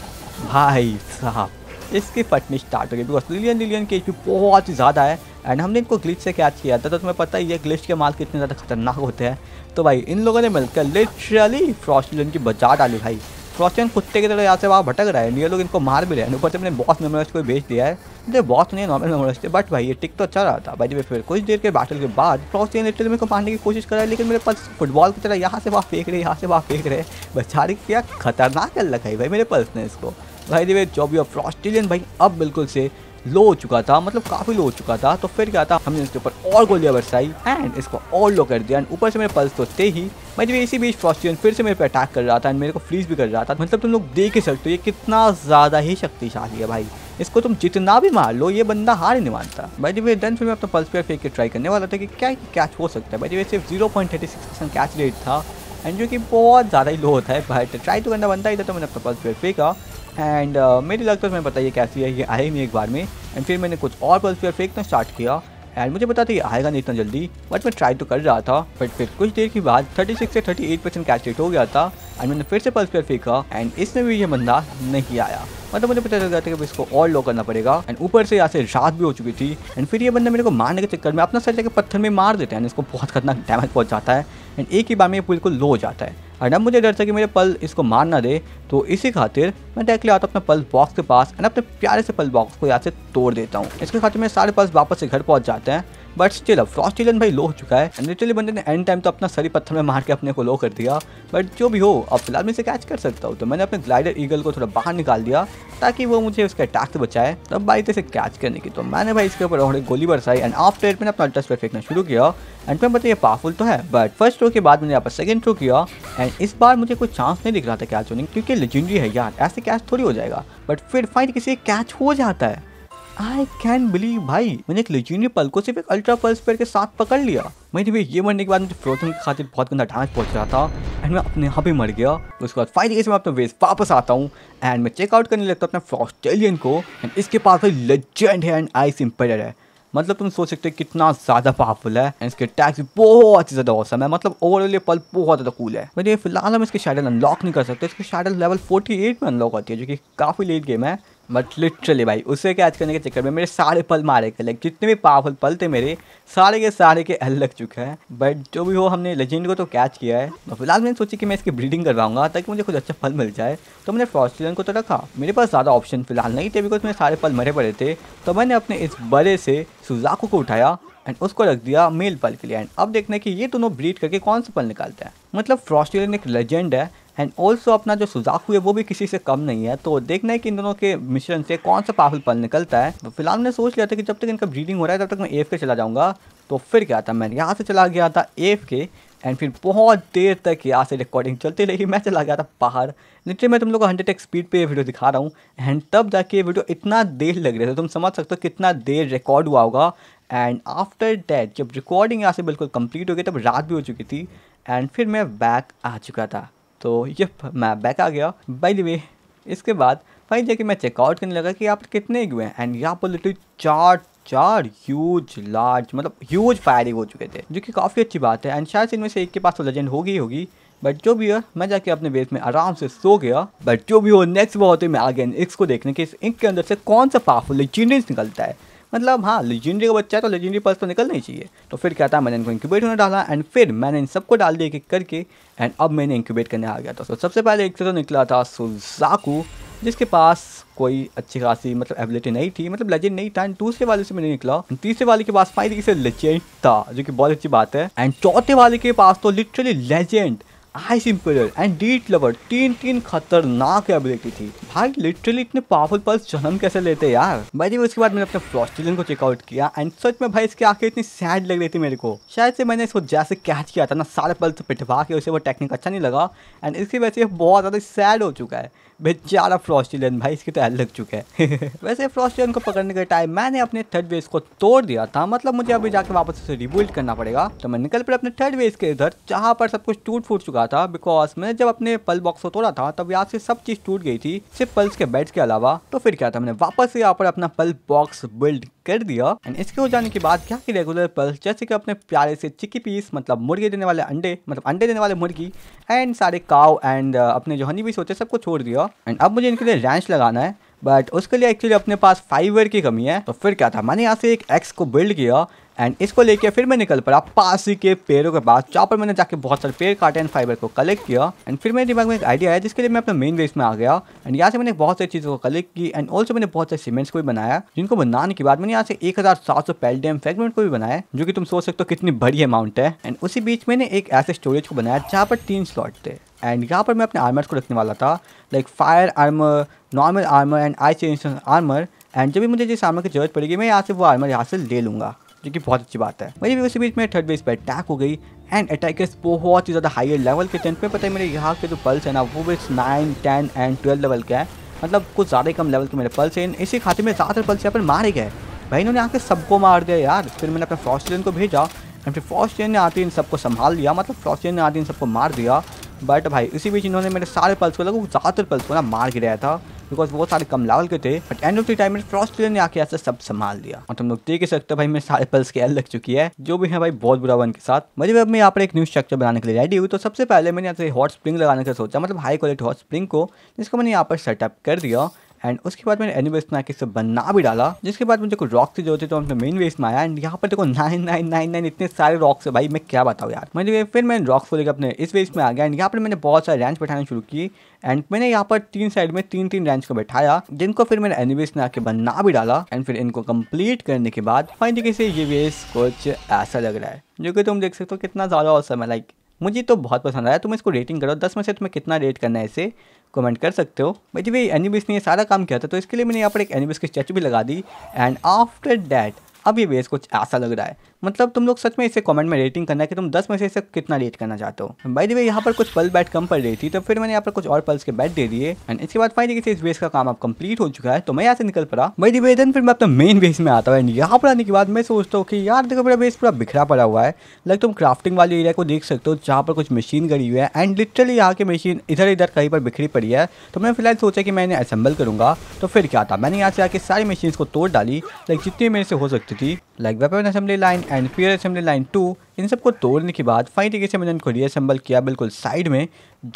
भाई साहब इसकी फटनी स्टार्ट हो गई, बिकॉज लिलियन की एचपी बहुत ही ज़्यादा है एंड हमने इनको ग्लिच से कैच किया था, तो तुम्हें पता ही है ग्लिच के माल कितने ज़्यादा खतरनाक होते हैं। तो भाई इन लोगों ने मिलकर लिटरली फ्रॉस्टेलियन की बजा डाली भाई, फ्रॉस्टेलियन कुत्ते की तरह यहाँ से वहाँ भटक रहा है एंड ये लोग इनको मार भी रहे हैं। ऊपर से मैंने बॉस मेमोराइज को बेच दिया है, ये बॉस नहीं है नॉर्मल मेमोराइज थे, बट भाई ये टिक तो अच्छा रहा था। भाई फिर कुछ देर के बैटल के बाद फ्रॉस्टेलियन लिटरली मेरे को मारने की कोशिश कर रहा है, लेकिन मेरे पल्स फुटबॉल की तरह यहाँ से वहाँ फेंक रहे बेचारे, क्या खतरनाक लगाई भाई मेरे पल्स ने इसको। भाई देवे जो भी फ्रॉस्टेलियन भाई अब बिल्कुल से लो हो चुका था, मतलब काफ़ी लो हो चुका था। तो फिर क्या था, हमने इसके ऊपर और गोलियां बरसाई एंड इसको और लो कर दिया एंड ऊपर से मेरे पल्स तो थे ही। भाई जब इसी बीच फ्रॉस्टेलियन फिर से मेरे पे अटैक कर रहा था एंड मेरे को फ्रीज भी कर रहा था, मतलब तुम लोग देख ही सकते हो ये कितना ज़्यादा ही शक्तिशाली है भाई, इसको तुम जितना भी मार लो ये बंदा हार ही नहीं मानता। भाई जब डन फिर मैं अपना पल्स पेयर फेंक के ट्राई करने वाला था कि क्या कैच हो सकता है। भाई जब सिर्फ 0.36% कैच रेट था एंड जो कि बहुत ज़्यादा ही लो होता है, बट ट्राई तो करना बनता ही था। तो मैंने अपना पल्स पेयर फेंका एंड मेरी लग तो मैं बताइए कैसी है, ये आए नहीं एक बार में। एंड फिर मैंने कुछ और पल्स पेयर फेंकना स्टार्ट किया एंड मुझे पता था ये आएगा नहीं इतना जल्दी, बट मैं ट्राई तो कर रहा था। बट फिर कुछ देर के बाद 36 से 38% कैच रेट हो गया था एंड मैंने फिर से पल्स पेयर फेंका एंड इसमें भी ये बंदा नहीं आया, मतलब मुझे पता चल गया था कि इसको और लो करना पड़ेगा। एंड ऊपर से यहाँ से रात भी हो चुकी थी एंड फिर ये बंदा मेरे को मारने के चक्कर में अपना सर जाकर पत्थर में मार देते हैं, इसको बहुत खतरनाक डैमेज पहुँच जाता है एंड एक ही बार में ये बिल्कुल लो हो जाता है। एंड अब मुझे डर था कि मेरे पल इसको मार ना दे, तो इसी खातिर मैं डायरेक्टली आता हूँ अपने पल बॉक्स के पास एंड अपने प्यारे से पल बॉक्स को यहाँ से तोड़ देता हूँ। इसके खातिर मेरे सारे पल्स वापस से घर पहुँच जाते हैं। बट स्टिल अब फ्रॉस्टेलियन भाई लो हो चुका है। लिटरली बंदे ने एंड टाइम तो अपना सरी पत्थर में मार के अपने को लो कर दिया। बट जो भी हो अब फिलहाल मैं इसे कैच कर सकता हूँ, तो मैंने अपने ग्लाइडर ईगल को थोड़ा बाहर निकाल दिया ताकि वो मुझे उसके अटैक से बचाए। तब भाई इसे कैच करने की तो मैंने भाई इसके ऊपर थोड़ी गोली बरसाई एंड आफ्टर एट मैंने अपना अल्ट्रा स्प्रे फेंकना शुरू किया। एंड मैं बताइए पावरफुल तो है, बट फर्स्ट थ्रो के बाद मैंने यहाँ पर सेकेंड थ्रो किया एंड इस बार मुझे कोई चांस नहीं दिख रहा था कैच होने, क्योंकि लेजेंडरी है यार, ऐसे कैच थोड़ी हो जाएगा। बट फिर फाइनली किसी कैच हो जाता है। आई कैन बिलीव भाई, मैंने एक लेजेंडरी पल को सिर्फ एक अल्ट्रा पल्स पेयर के साथ पकड़ लिया। मैंने भी ये मरने के बाद मुझे फ्रोजन की खातिर बहुत गंदा डैमेज पहुंच रहा था एंड मैं अपने यहाँ पे मर गया। उसके बाद फाइनली मैं अपने वेस वापस आता हूँ एंड मैं चेकआउट करने लगता हूँ अपने फ्रॉस्टेलियन को। एंड इसके पास भाई लेजेंड है एंड आइस इंपेलर है, मतलब तुम सोच सकते हो कितना ज़्यादा पावरफुल है एंड इसके अटैक्स बहुत ज़्यादा औसम है। मतलब ओवरऑल ये पल बहुत ज़्यादा कूल है। बट ये फिलहाल हम इसके शैडल अनलॉक नहीं कर सकते, इसके शैडल लेवल 48 में अनलॉक होती है जो कि काफ़ी लेट गेम है। बट लिटरली भाई उसे कैच करने के चक्कर में मेरे सारे पल मारे गए, लाइक जितने भी पावरफुल पल थे मेरे सारे के एल लग चुके हैं। बट जो भी हो हमने लेजेंड को तो कैच किया है। तो फिलहाल मैंने सोची कि मैं इसकी ब्रीडिंग करवाऊंगा ताकि मुझे कुछ अच्छा फल मिल जाए, तो मैंने फ्रॉस्टेलियन को तो रखा। मेरे पास ज़्यादा ऑप्शन फिलहाल नहीं थे बिकॉज मेरे सारे पल मरे पड़े थे। तो मैंने अपने इस बड़े से सुजाकू को उठाया एंड उसको रख दिया मेल पल के लिए। एंड अब देखने की ये दोनों ब्रीड करके कौन से पल निकालते हैं। मतलब फ्रॉस्टेलियन एक लेजेंड है एंड ऑल्सो अपना जो सुजाकू है वो भी किसी से कम नहीं है। तो देखना है कि इन दोनों के मिश्रण से कौन सा पावरफुल पल निकलता है। तो फिलहाल मैंने सोच लिया था कि जब तक इनका ब्रीडिंग हो रहा है तब तक मैं एफ के चला जाऊँगा। तो फिर क्या था, मैं यहाँ से चला गया था एफ के एंड फिर बहुत देर तक यहाँ से रिकॉर्डिंग चलती रही। मैं चला गया था बाहर, नीचे मैं तुम लोग को 100x स्पीड पे ये वीडियो दिखा रहा हूँ एंड तब जाके ये वीडियो इतना देर लग रहा था, तुम समझ सकते हो कितना देर रिकॉर्ड हुआ होगा। एंड आफ्टर दैट जब रिकॉर्डिंग यहाँ से बिल्कुल कंप्लीट हो गई तब रात भी हो चुकी थी एंड फिर मैं बैक आ चुका था। तो ये मैं बैक आ गया। बाय द वे इसके बाद भाई जाके मैं चेकआउट करने लगा कि यहाँ पर कितने इग्यू हैं एंड यहाँ पर लिटरली चार ह्यूज लार्ज मतलब ह्यूज फायरिंग हो चुके थे जो कि काफ़ी अच्छी बात है। एंड शायद इनमें से एक के पास तो लेजेंड होगी। बट जो भी है मैं जाके अपने बेस में आराम से सो गया। बट जो भी हो नेक्स्ट वो होते मैं आ गया इंक्स को देखने के, इस इंक के अंदर से कौन सा पावरफुल लेजेंडरी निकलता है। मतलब हाँ लेजेंडरी का बच्चा है तो लेजेंडरी पल्स तो निकलना ही चाहिए। तो फिर क्या था, मैंने इनको इंक्यूबेट होने डाला एंड फिर मैंने इन सबको डाल दिया एक एक करके एंड अब मैंने इंक्यूबेट करने आ गया था। तो सबसे पहले एक से तो निकला था सुजाकू जिसके पास कोई अच्छी खासी मतलब एबिलिटी नहीं थी, मतलब लेजेंड नहीं था। एंड दूसरे वाले से मैंने निकला, तीसरे वाले के पास फाइनली से लेजेंड था जो कि बहुत अच्छी बात है। एंड चौथे वाले के पास तो literally legend ice emperor and डीट लवर तीन खतरनाक एबिलिटी थी। भाई लिटरली इतने पावरफुल पल्स जन्म कैसे लेते यार। भाई जी उसके बाद मैंने अपने फ्रॉस्टेलियन को चेकआउट किया एंड सच में भाई इसकी आंखें इतनी सैड लग रही थी मेरे को। शायद से मैंने इसको जैसे कैच किया था ना सारे पल्स पिटवा के, उसे वो टेक्निक अच्छा नहीं लगा एंड इसकी वजह से बहुत ज़्यादा सैड हो चुका है बेचारा फ्रॉस्टेलियन। भाई इसके तो एल लग चुका है। वैसे फ्रॉस्टेलियन को पकड़ने के टाइम मैंने अपने थर्ड वेस को तोड़ दिया था, मतलब मुझे अभी जाके वापस उसे रिबिल्ड करना पड़ेगा। तो मैं निकल पड़ा अपने थर्ड वेस के इधर जहाँ पर सब कुछ टूट फूट चुका था बिकॉज मैंने जब अपने पल बॉक्स को तोड़ा था तब यहाँ से सब चीज टूट गई थी सिर्फ पल्स के बेड्स के अलावा। तो फिर क्या था, मैंने वापस यहाँ पर अपना पल बॉक्स बिल्ड कर दिया एंड इसके हो जाने के बाद क्या कि रेगुलर पल्स जैसे कि अपने प्यारे से चिकी पीस मतलब मुर्गी देने वाले अंडे, मतलब अंडे देने वाले मुर्गी एंड सारे काव एंड अपने जो हनी बीस होते हैं सबको छोड़ दिया। एंड अब मुझे इनके लिए रैंच लगाना है बट उसके लिए एक्चुअली अपने पास फाइबर की कमी है। तो फिर क्या था, मैंने यहाँ से एक एक्स को बिल्ड किया एंड इसको लेके फिर मैं निकल पड़ा पास ही के पेड़ों के पास जहाँ पर मैंने जाके बहुत सारे पेड़ काटे एंड फाइबर को कलेक्ट किया। एंड फिर मेरे दिमाग में एक आइडिया आया जिसके लिए मैं अपने मेन वेस में आ गया एंड यहाँ से मैंने बहुत सारी चीज़ों को कलेक्ट की एंड ऑल्सो मैंने बहुत सारे सीमेंट्स को भी बनाया, जिनको बनाने के बाद मैंने यहाँ से 1700 पैल्डियम फ्रेगमेंट को भी बनाया जो कि तुम सोच सकते हो कितनी बड़ी अमाउंट है। एंड उसी बीच मैंने एक ऐसे स्टोरेज को बनाया जहाँ पर 3 स्लॉट थे एंड यहाँ पर मैं अपने आर्मर्स को रखने वाला था, like fire armour, normal armour and ice resistance armour. And जब भी मुझे जिस आर्मर की जरूरत पड़ेगी मैं यहाँ से वो आर्मर यहाँ से ले लूँगा जो कि बहुत अच्छी बात है। मेरी भी उसी बीच में थर्ड बेस पर अटैक हो गई एंड अटैकर्स बहुत ही ज़्यादा हायर लेवल के टेंट में, पता है मेरे यहाँ के जो पल्स है ना वो भी 9, 10 एंड 12 लेवल के हैं, मतलब कुछ ज़्यादा ही कम लेवल के मेरे पल्स हैं। इसी खाते में ज़्यादातर पल्स यहाँ पर मारे गए। भाई इन्होंने आके सबको मार दिया यार। फिर मैंने अपने फ्रॉस्टेलियन को भेजा एंड फिर फ्रॉस्टेलियन ने आते इन सबको संभाल लिया, मतलब फ्रॉस्टेलियन ने आते इन सबको मार दिया। बट भाई इसी बीच इन्होंने मेरे सारे पल्स को लगभग ज़्यादातर पल्स को ना मार गिराया था बिकॉज वो सारे कम लेवल के थे। But end of the time में फ्रॉस्टेलियन ने आके ऐसे सब संभाल दिया और तुम लोग देख ही सकते हो भाई मेरे सारे पल्स की एल लग चुकी है जो भी है भाई बहुत बुरा वन के साथ। मुझे अब मैं यहाँ पर एक न्यू स्ट्रक्चर बनाने के लिए रेडी हुई। तो सबसे पहले मैंने यहाँ से हॉट स्प्रिंग लगाने का सोचा, मतलब हाई क्वालिटी हॉट स्प्रिंग को, जिसको मैंने यहाँ पर सेटअप कर दिया एंड उसके बाद मैंने एनुबस में आके सब बना भी डाला, जिसके बाद मुझे कुछ रॉक से जरूरत है तो हमने मेन वेस्ट में आया। एंड यहाँ पर देखो 9999 इतने सारे रॉक्स है भाई, मैं क्या बताऊँ यार। मैंने फिर मैंने रॉक्स को लेकर अपने इस वेस्ट में आ गया एंड यहाँ पर मैंने बहुत सारे रैंच बैठाने शुरू किए। एंड मैंने यहाँ पर तीन साइड में तीन तीन रैंच को बैठाया, जिनको फिर मैंने एनुबस में आके बना भी डाला। एंड फिर इनको कम्प्लीट करने के बाद फाइनली से ये वेस्ट कुछ ऐसा लग रहा है, जो कि तुम देख सकते हो कितना ज़्यादा औसम है। लाइक मुझे तो बहुत पसंद आया। तुम इसको रेटिंग करो 10 में से, तुम्हें कितना रेट करना है इसे कमेंट कर सकते हो। बट भाई एनुबिस ने सारा काम किया था तो इसके लिए मैंने यहाँ पर एक एनुबिस की स्टैचू भी लगा दी। एंड आफ्टर दैट अब ये वेस्ट कुछ ऐसा लग रहा है। मतलब तुम लोग सच में इसे कमेंट में रेटिंग करना है कि तुम 10 में से इसे कितना रेट करना चाहते हो। बाय द वे यहाँ पर कुछ पल्स बैट कम पड़ रही थी तो फिर मैंने यहाँ पर कुछ और पल्स के बैट दे दिए। एंड इसके बाद फाइनली इस वेस्ट का काम अब कंप्लीट हो चुका है तो मैं यहाँ से निकल पड़ा। बाय द वे देन फिर मैं अपना मेन वेस्ट में आता हूँ। एंड यहाँ पर आने के बाद मैं सोचता हूँ कि यार देखो मेरा वेस्ट पूरा बिखरा पड़ा हुआ है। लाइक तुम क्राफ्टिंग वाले एरिया को देख सकते हो जहाँ पर कुछ मशीन गड़ी हुई है। एंड लिटरली यहाँ की मशीन इधर इधर कहीं पर बिखरी पड़ी है। तो मैंने फिलहाल सोचा कि मैं इन्हें असेंबल करूँगा। तो फिर क्या था, मैंने यहाँ से आके सारी मशीन को तोड़ डाली, लाइक जितनी मेरे से हो सकती थी। Like weapon assembly line and fear assembly line 2, इन सबको तोड़ने के बाद फाइन तरीके से मैंने इनको रीअसेंबल किया बिल्कुल साइड में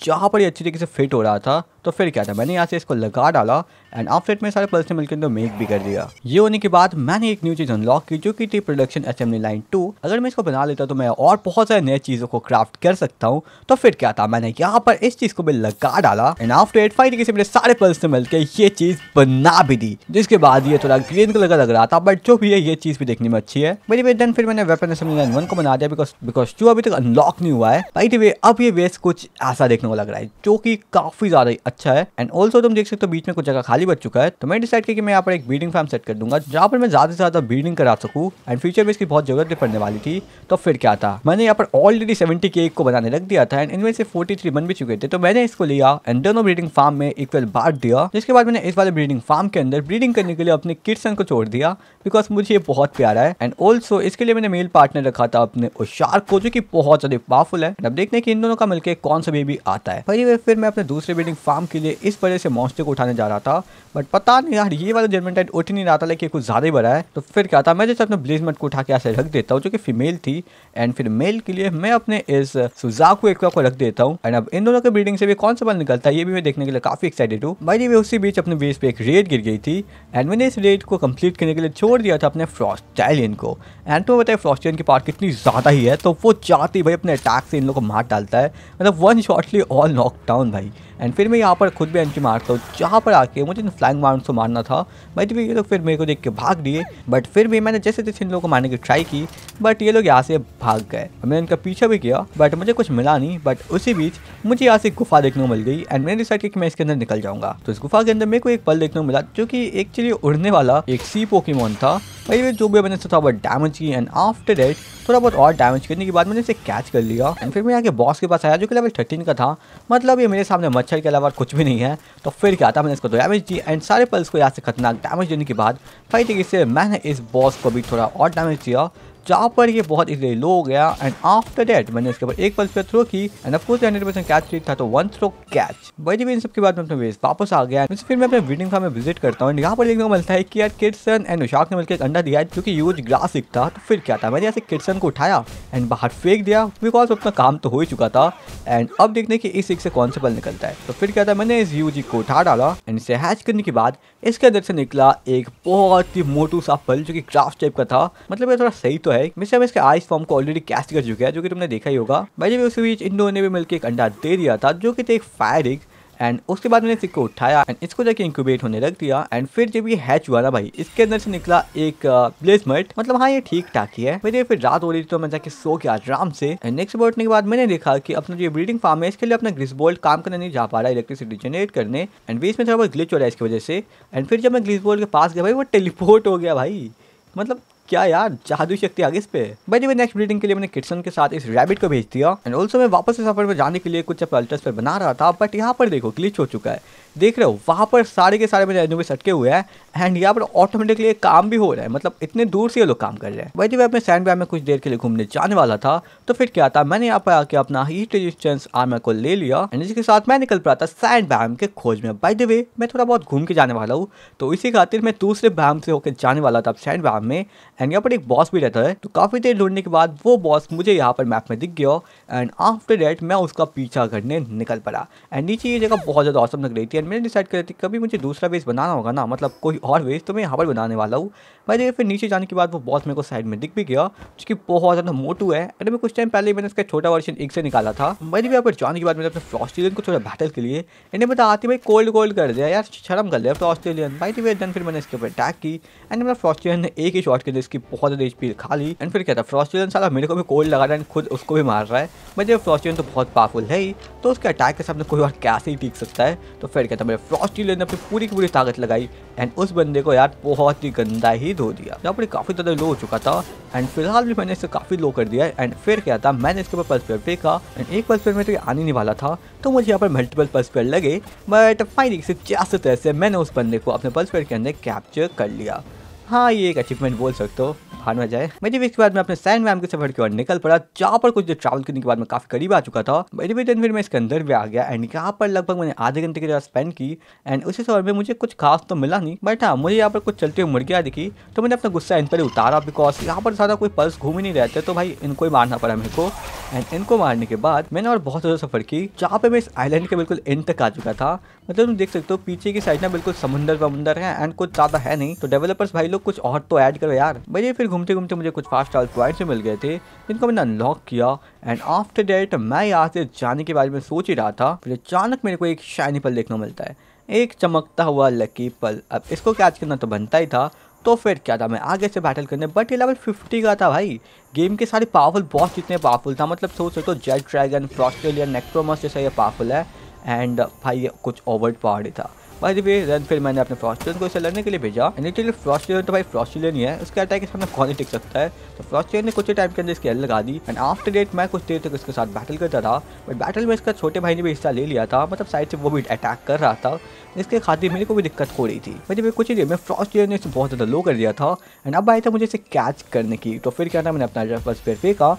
जहाँ पर ये अच्छी तरीके से फिट हो रहा था। तो फिर क्या था, मैंने यहाँ से इसको लगा डाला एंड आफ्टर में सारे पल्स ने मिलकर इनको मेक भी कर दिया। ये होने के बाद मैंने एक न्यू चीज़ अनलॉक की जो कि थी प्रोडक्शन असेंबली लाइन 2। अगर मैं इसको बना लेता तो मैं और बहुत सारे नए चीज़ों को क्राफ्ट कर सकता हूँ। तो फिर क्या था, मैंने यहाँ पर इस चीज़ को भी लगा डाला एंड आफ्टर एट फाइन तरीके से मेरे सारे पल्स ने मिलकर ये चीज़ बना भी दी, जिसके बाद ये थोड़ा ग्रीन कलर का लग रहा था। बट जो भी है ये चीज़ भी देखने में अच्छी है। मेरी वेदन फिर मैंने वेपन असेंबली लाइन 1 को बना दिया बिकॉज 2 अभी तक अनलॉक नहीं हुआ है। बाय द वे अब ये वेस्ट कुछ ऐसा देखने को लग रहा है जो कि काफी ज्यादा अच्छा है। एंड ऑल्सो तुम देख सकते हो बीच में कुछ जगह खाली बच चुका है तो मैं डिसाइड किया कि मैं यहाँ पर एक ब्रीडिंग फार्म सेट कर दूंगा जहाँ पर मैं ज्यादा से ज्यादा ब्रीडिंग करा सकूँ। एंड फ्यूचर में इसकी बहुत जरूरत भी पड़ने वाली थी। तो फिर क्या था, मैंने यहाँ पर ऑलरेडी 70K को बनाने रख दिया था एंड इनमें से 43 बन भी चुके थे। तो मैंने इसको लिया एंड दोनों ब्रीडिंग फार्म में इक्वल बांट दिया। जिसके बाद मैंने इस वाले ब्रीडिंग फार्म के अंदर ब्रीडिंग करने के लिए अपने किट्सन को छोड़ दिया बिकॉज मुझे ये बहुत प्यारा है। एंड ऑल्सो इसके लिए मैंने मेल पार्टनर रखा था अपने ओशार्क को, जो कि बहुत ज्यादा पावरफुल है। अब देखने की इन दोनों का मिलकर कौन सा बेबी आता है। फिर मैं अपने दूसरे ब्रीडिंग फार्म के लिए इस बड़े से मॉन्स्टर को उठाने जा रहा था बट पता नहीं यार ये वाला जर्मेंटाइट उठ नहीं रहा था, लेकिन कुछ ज्यादा ही बड़ा है। तो फिर क्या था, मैं जैसे अपने ब्लेजमेंट को उठा के ऐसे रख देता हूँ जो कि फीमेल थी। एंड फिर मेल के लिए मैं अपने इस सुजाकू एक्वा को रख देता हूँ। एंड अब इन दोनों के ब्रीडिंग से भी कौन सा बल निकलता है ये भी मैं देखने के लिए काफी एक्साइटेड हूँ। भाई वे उसी बीच अपने बेस पे एक रेड गिर गई थी एंड मैंने इस रेड को कंप्लीट करने के लिए छोड़ दिया था अपने फ्रॉस्टेलियन को। एंड तुम्हें बताया फ्रॉस्टेलियन की पावर कितनी ज्यादा ही है। तो वो चाहती भाई अपने अटैक से इन लोगों को मार डालता है, मतलब वन शॉटली ऑल नॉकडाउन भाई। एंड फिर मैं यहाँ पर खुद भी एंट्री मारता हूँ जहाँ पर आके मुझे इन फ्लाइंग माउंट्स को मारना था। भाई तो ये लोग फिर मेरे को देख के भाग दिए बट फिर भी मैंने जैसे जैसे इन लोगों को मारने की ट्राई की बट ये लोग यहाँ से भाग गए। मैंने इनका पीछा भी किया बट मुझे कुछ मिला नहीं। बट उसी बीच मुझे यहाँ से गुफा देखने को मिल गई एंड मैंने डिसाइड किया कि मैं इसके अंदर निकल जाऊँगा। तो इस गुफा के अंदर मेरे को एक पल देखने को मिला जो कि एक्चुअली उड़ने वाला एक सी पोकेमॉन था। भाई वे जो भी मैंने थोड़ा बहुत डैमेज की एंड आफ्टर दैट थोड़ा बहुत और डैमेज करने के बाद मैंने इसे कैच कर लिया। एंड फिर मैं यहाँ के बॉस के पास आया जो कि लेवल 13 का था, मतलब ये मेरे सामने मच्छर के अलावा कुछ भी नहीं है। तो फिर क्या था, मैंने इसको डैमेज दी एंड सारे पल्स को यहाँ से खतरनाक डैमेज देने के बाद फाइट तरीके से मैंने इस बॉस को भी थोड़ा और डैमेज दिया जहाँ पर ये बहुत इजीली लो हो गया। एंड आफ्टर दैट मैंने इसके ऊपर एक पल्स पे थ्रो की एंड ऑफकोर्स 100% कैच रेट था तो 1 throw catch. By the way इन सब के बाद मैं अपने वेस्ट वापस आ गया। फिर मैं अपने ब्रीडिंग फार्म में विजिट करता हूँ। यहाँ पर देखने को मिलता है कि यार किट्सन एंड ओशार्क ने मिलकर एक अंडा दिया है जो कि यूज ग्रास एक था। तो फिर क्या था, मैंने यहाँ से किट्सन को उठाया एंड बाहर फेंक दिया बिकॉज अपना काम तो हो ही चुका था। एंड अब देखने की इस एक से कौन सा पल निकलता है। तो फिर क्या था, मैंने इस यूजी को उठा डाला एंड इसे हैच करने के बाद इसके अंदर से निकला एक बहुत ही मोटू सा पल जो कि ग्रास टाइप का था। मतलब ये थोड़ा सही तो है, मिस्टर इसके आइस फॉर्म को ऑलरेडी कैस्ट कर चुका है जो कि तुमने देखा ही होगा। भाई जब उसी बीच इन दोनों ने भी मिलकर एक अंडा दे दिया था जो कि थे एक फायर एग। एंड उसके बाद मैंने इस को उठाया एंड इसको जाके इंक्यूबेट होने रख दिया। एंड फिर जब ये हैच हुआ ना भाई, इसके अंदर से निकला एक ब्लेजमेंट, मतलब हाँ ये ठीक ठाक ही है। मेरे फिर रात हो रही थी तो मैं जाके सो गया आराम से। एंड नेक्स्ट सुबह उठने के बाद मैंने देखा कि अपना जो ब्रीडिंग फार्म है इसके लिए अपना ग्रिज़बोल्ट काम करने नहीं जा पा रहा है इलेक्ट्रिसिटी जनरेट करने। एंड बीच में थोड़ा बहुत ग्लिच हो रहा है इसकी वजह से। एंड फिर जब मैं ग्रिज़बोल्ट के पास गया भाई वो टेलीपोर्ट हो गया भाई, मतलब क्या यार जादू शक्ति आगे इस पे। भाई वे नेक्स्ट ब्रीडिंग के लिए मैंने किट्सन के साथ इस रैबिट को भेज दिया। एंड ऑल्सो मैं वापस इस सफर पर जाने के लिए कुछ अल्टर्स पर बना रहा था बट यहाँ पर देखो ग्लिच हो चुका है, देख रहे हो वहाँ पर सारे के सारे मेरे एनुबिस अटके हुए हैं। एंड यहाँ पर ऑटोमेटिकली काम भी हो रहा है, मतलब इतने दूर से ये लोग काम कर रहे हैं। भाई मैं अपने सैंड बैग में कुछ देर के लिए घूमने जाने वाला था तो फिर क्या था, मैंने यहाँ पर आके अपना हीट रेजिस्टेंस आर्मर को ले लिया एंड जिसके साथ मैं निकल पड़ा था सैंड बैम के खोज में। बाय द वे मैं थोड़ा बहुत घूम के जाने वाला हूँ तो इसी खातिर मैं दूसरे बैम से होकर जाने वाला था सैंड बैम में। एंड यहाँ पर एक बॉस भी रहता है। तो काफ़ी देर ढूंढने के बाद वो बॉस मुझे यहाँ पर मैप में दिख गया एंड आफ्टर डेट मैं उसका पीछा करने निकल पड़ा। एंड नीचे ये जगह बहुत ज़्यादा औसम लग रही थी एंड मैंने डिसाइड किया था कभी मुझे दूसरा बेस बनाना होगा ना, मतलब कोई और बेस, तो मैं यहाँ पर बनाने वाला हूँ भाई। फिर नीचे जाने के बाद वो बॉस मेरे को साइड में दिख भी गया, उसकी बहुत ज़्यादा मोटू है। अरे मैं कुछ टाइम पहले मैंने उसका छोटा वर्जन एक से निकाला था। मैंने भी यहाँ पर जाने के बाद मैंने अपने फ्रॉस्टेलियन को थोड़ा बैटल के लिए इन्हें पता आती भाई कोल्ड कोल्ड कर दिया यार, शर्म कर दिया फ्रॉस्टेलियन भाई। तो देन फिर मैंने इसके ऊपर अटैक की एंड मेरा फ्रॉस्टेलियन ने एक ही शॉट के लिए इसकी बहुत ज़्यादा स्पीड खा ली। एंड फिर क्या था, फ्रॉस्टेलियन साला मेरे को भी कोल्ड लगा रहा है एंड खुद उसको भी मार रहा है। भाई फ्रॉस्टेलियन तो बहुत पावरफुल है ही, तो उसके अटैक के सामने कोई और कैसे ही टिक सकता है। तो फिर क्या था, मेरे फ्रॉस्टेलियन ने अपनी पूरी की पूरी ताकत लगाई एंड उस बंदे को यार बहुत ही गंदा ही धो दिया। यहाँ पर काफ़ी ज़्यादा लो हो चुका था एंड फिलहाल भी मैंने इसे काफ़ी लो कर दिया। एंड फिर क्या था, मैंने इसके ऊपर पल्स फेंका एंड एक पल्स में तो आने नहीं वाला था, तो मुझे यहाँ पर मल्टीपल पल्स लगे। बट फाइनली से जैसे तैसे मैंने उस बंदे को अपने पल्स के अंदर कैप्चर कर लिया। हाँ, ये एक अचीवमेंट बोल सकते हो। हार में जाए मेरे भी इसके बाद मैं अपने सैंड मैम के सफर की ओर निकल पड़ा, जहाँ पर कुछ देर ट्रैवल करने के बाद मैं काफ़ी करीब आ चुका था। मेरे भी दिन फिर मैं इसके अंदर भी आ गया एंड यहाँ पर लगभग मैंने आधे घंटे की जगह स्पेंड की एंड उसी सफर में मुझे कुछ खास तो मिला नहीं। बट हाँ, मुझे यहाँ पर कुछ चलते हुए मुर्गियाँ दिखी, तो मैंने अपना गुस्सा इन पर उतारा बिकॉज यहाँ पर ज़्यादा कोई पल्स घूम ही नहीं रहते, तो भाई इनको ही मारना पड़ा मेरे को। एंड इनको मारने के बाद मैंने और बहुत ज़्यादा सफर की, जहाँ पर मैं इस आइलैंड के बिल्कुल एंड तक आ चुका था। मतलब तुम देख सकते हो पीछे की साइड ना बिल्कुल समुंदर वमुंदर है एंड कुछ ज़्यादा है नहीं, तो डेवलपर्स भाई लोग कुछ और तो ऐड करो यार। भाई फिर घूमते घूमते मुझे कुछ फास्ट ट्रैवल पॉइंट्स मिल गए थे जिनको मैंने अनलॉक किया एंड आफ्टर डेट मैं यहाँ से जाने के बारे में सोच ही रहा था। फिर अचानक मेरे को एक शाइनी पल देखने को मिलता है, एक चमकता हुआ लकी पल। अब इसको कैच करना तो बनता ही था, तो फिर क्या था मैं आगे से बैटल करने। बट ये लेवल 50 का था भाई, गेम के सारे पावरफुल बॉस जितने पावरफुल था, मतलब सोच सकते हो जेट्रैगन, फ्रॉस्टेलियन, नेक्रोमस जैसा ये पावरफुल है एंड भाई ये कुछ ओवर पावर्ड ही था। बाय द वे देन फिर मैंने अपने फ्रॉस्टेलियन को इसे लड़ने के लिए भेजा एंड लिटरली फ्रॉस्टेलियन तो भाई फ्रॉस्टेलियन ही है, उसके अटैक के सामने कौन ही टिक सकता है। तो फ्रॉस्टेलियन ने कुछ टाइम के अंदर इसकी एल लगा दी एंड आफ्टर डेट मैं कुछ देर तक इसके साथ बैटल करता था। बट बैटल में इसका छोटे भाई ने भी हिस्सा ले लिया था, मतलब साइड से वो भी अटैक कर रहा था, इसके खातिर मेरे को भी दिक्कत हो रही थी। बाय द वे कुछ ही देर में फ्रॉस्टेलियन ने इसे बहुत ज़्यादा लो कर दिया था एंड अब आया था मुझे इसे कैच करने की। तो फिर क्या था, मैंने अपना फर्स्ट पेयर फेंका,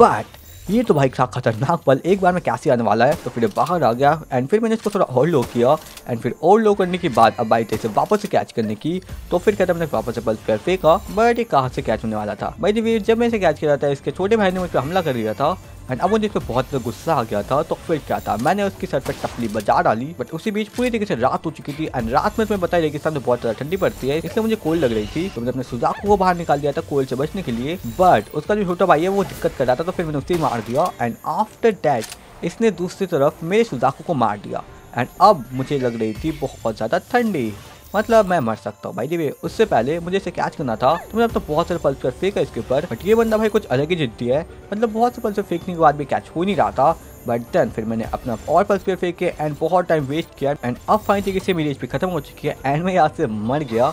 बट ये तो भाई क्या खतरनाक पल, एक बार में कैसे आने वाला है। तो फिर बाहर आ गया एंड फिर मैंने इसको थोड़ा और लो किया एंड फिर और लो करने के बाद अब भाई इसे वापस से कैच करने की। तो फिर कहता मैंने वापस से पल कर फेंका, बट ये कहाँ से कैच होने वाला था। भाई जी जब मैं इसे कैच किया था इसके छोटे भाई ने मुझ पर हमला कर दिया था एंड अब मुझे इस पर बहुत गुस्सा आ गया था। तो फिर क्या था, मैंने उसके सर पर टपली बजा डाली। बट उसी बीच पूरी तरीके से रात हो चुकी थी एंड रात में तुम्हें पता है रेगिस्तान में बहुत ज़्यादा ठंडी पड़ती है, इसलिए मुझे कोल्ड लग रही थी। तो मैंने अपने सुजाकू को बाहर निकाल दिया था कोल्ड से बचने के लिए, बट उसका जो छोटा भाई है वो दिक्कत कर रहा था, तो फिर मैंने उसे मार दिया एंड आफ्टर डैट इसने दूसरी तरफ मेरे सुजाकू को मार दिया एंड अब मुझे लग रही थी बहुत ज़्यादा ठंडी, मतलब मैं मर सकता हूँ। भाई जी उससे पहले मुझे इसे कैच करना था, तो मैंने अब तो बहुत सारे पल्स फेंका इसके ऊपर, बट ये बंदा भाई कुछ अलग ही जिद्दी है, मतलब बहुत से पल्स फेंकने के बाद भी कैच हो नहीं रहा था। बट देन फिर मैंने अपना और पल्स पेयर फेंके एंड बहुत टाइम वेस्ट किया एंड अब फाइन तरीके से मेरी एचपी खत्म हो चुकी है एंड मैं यहाँ से मर गया।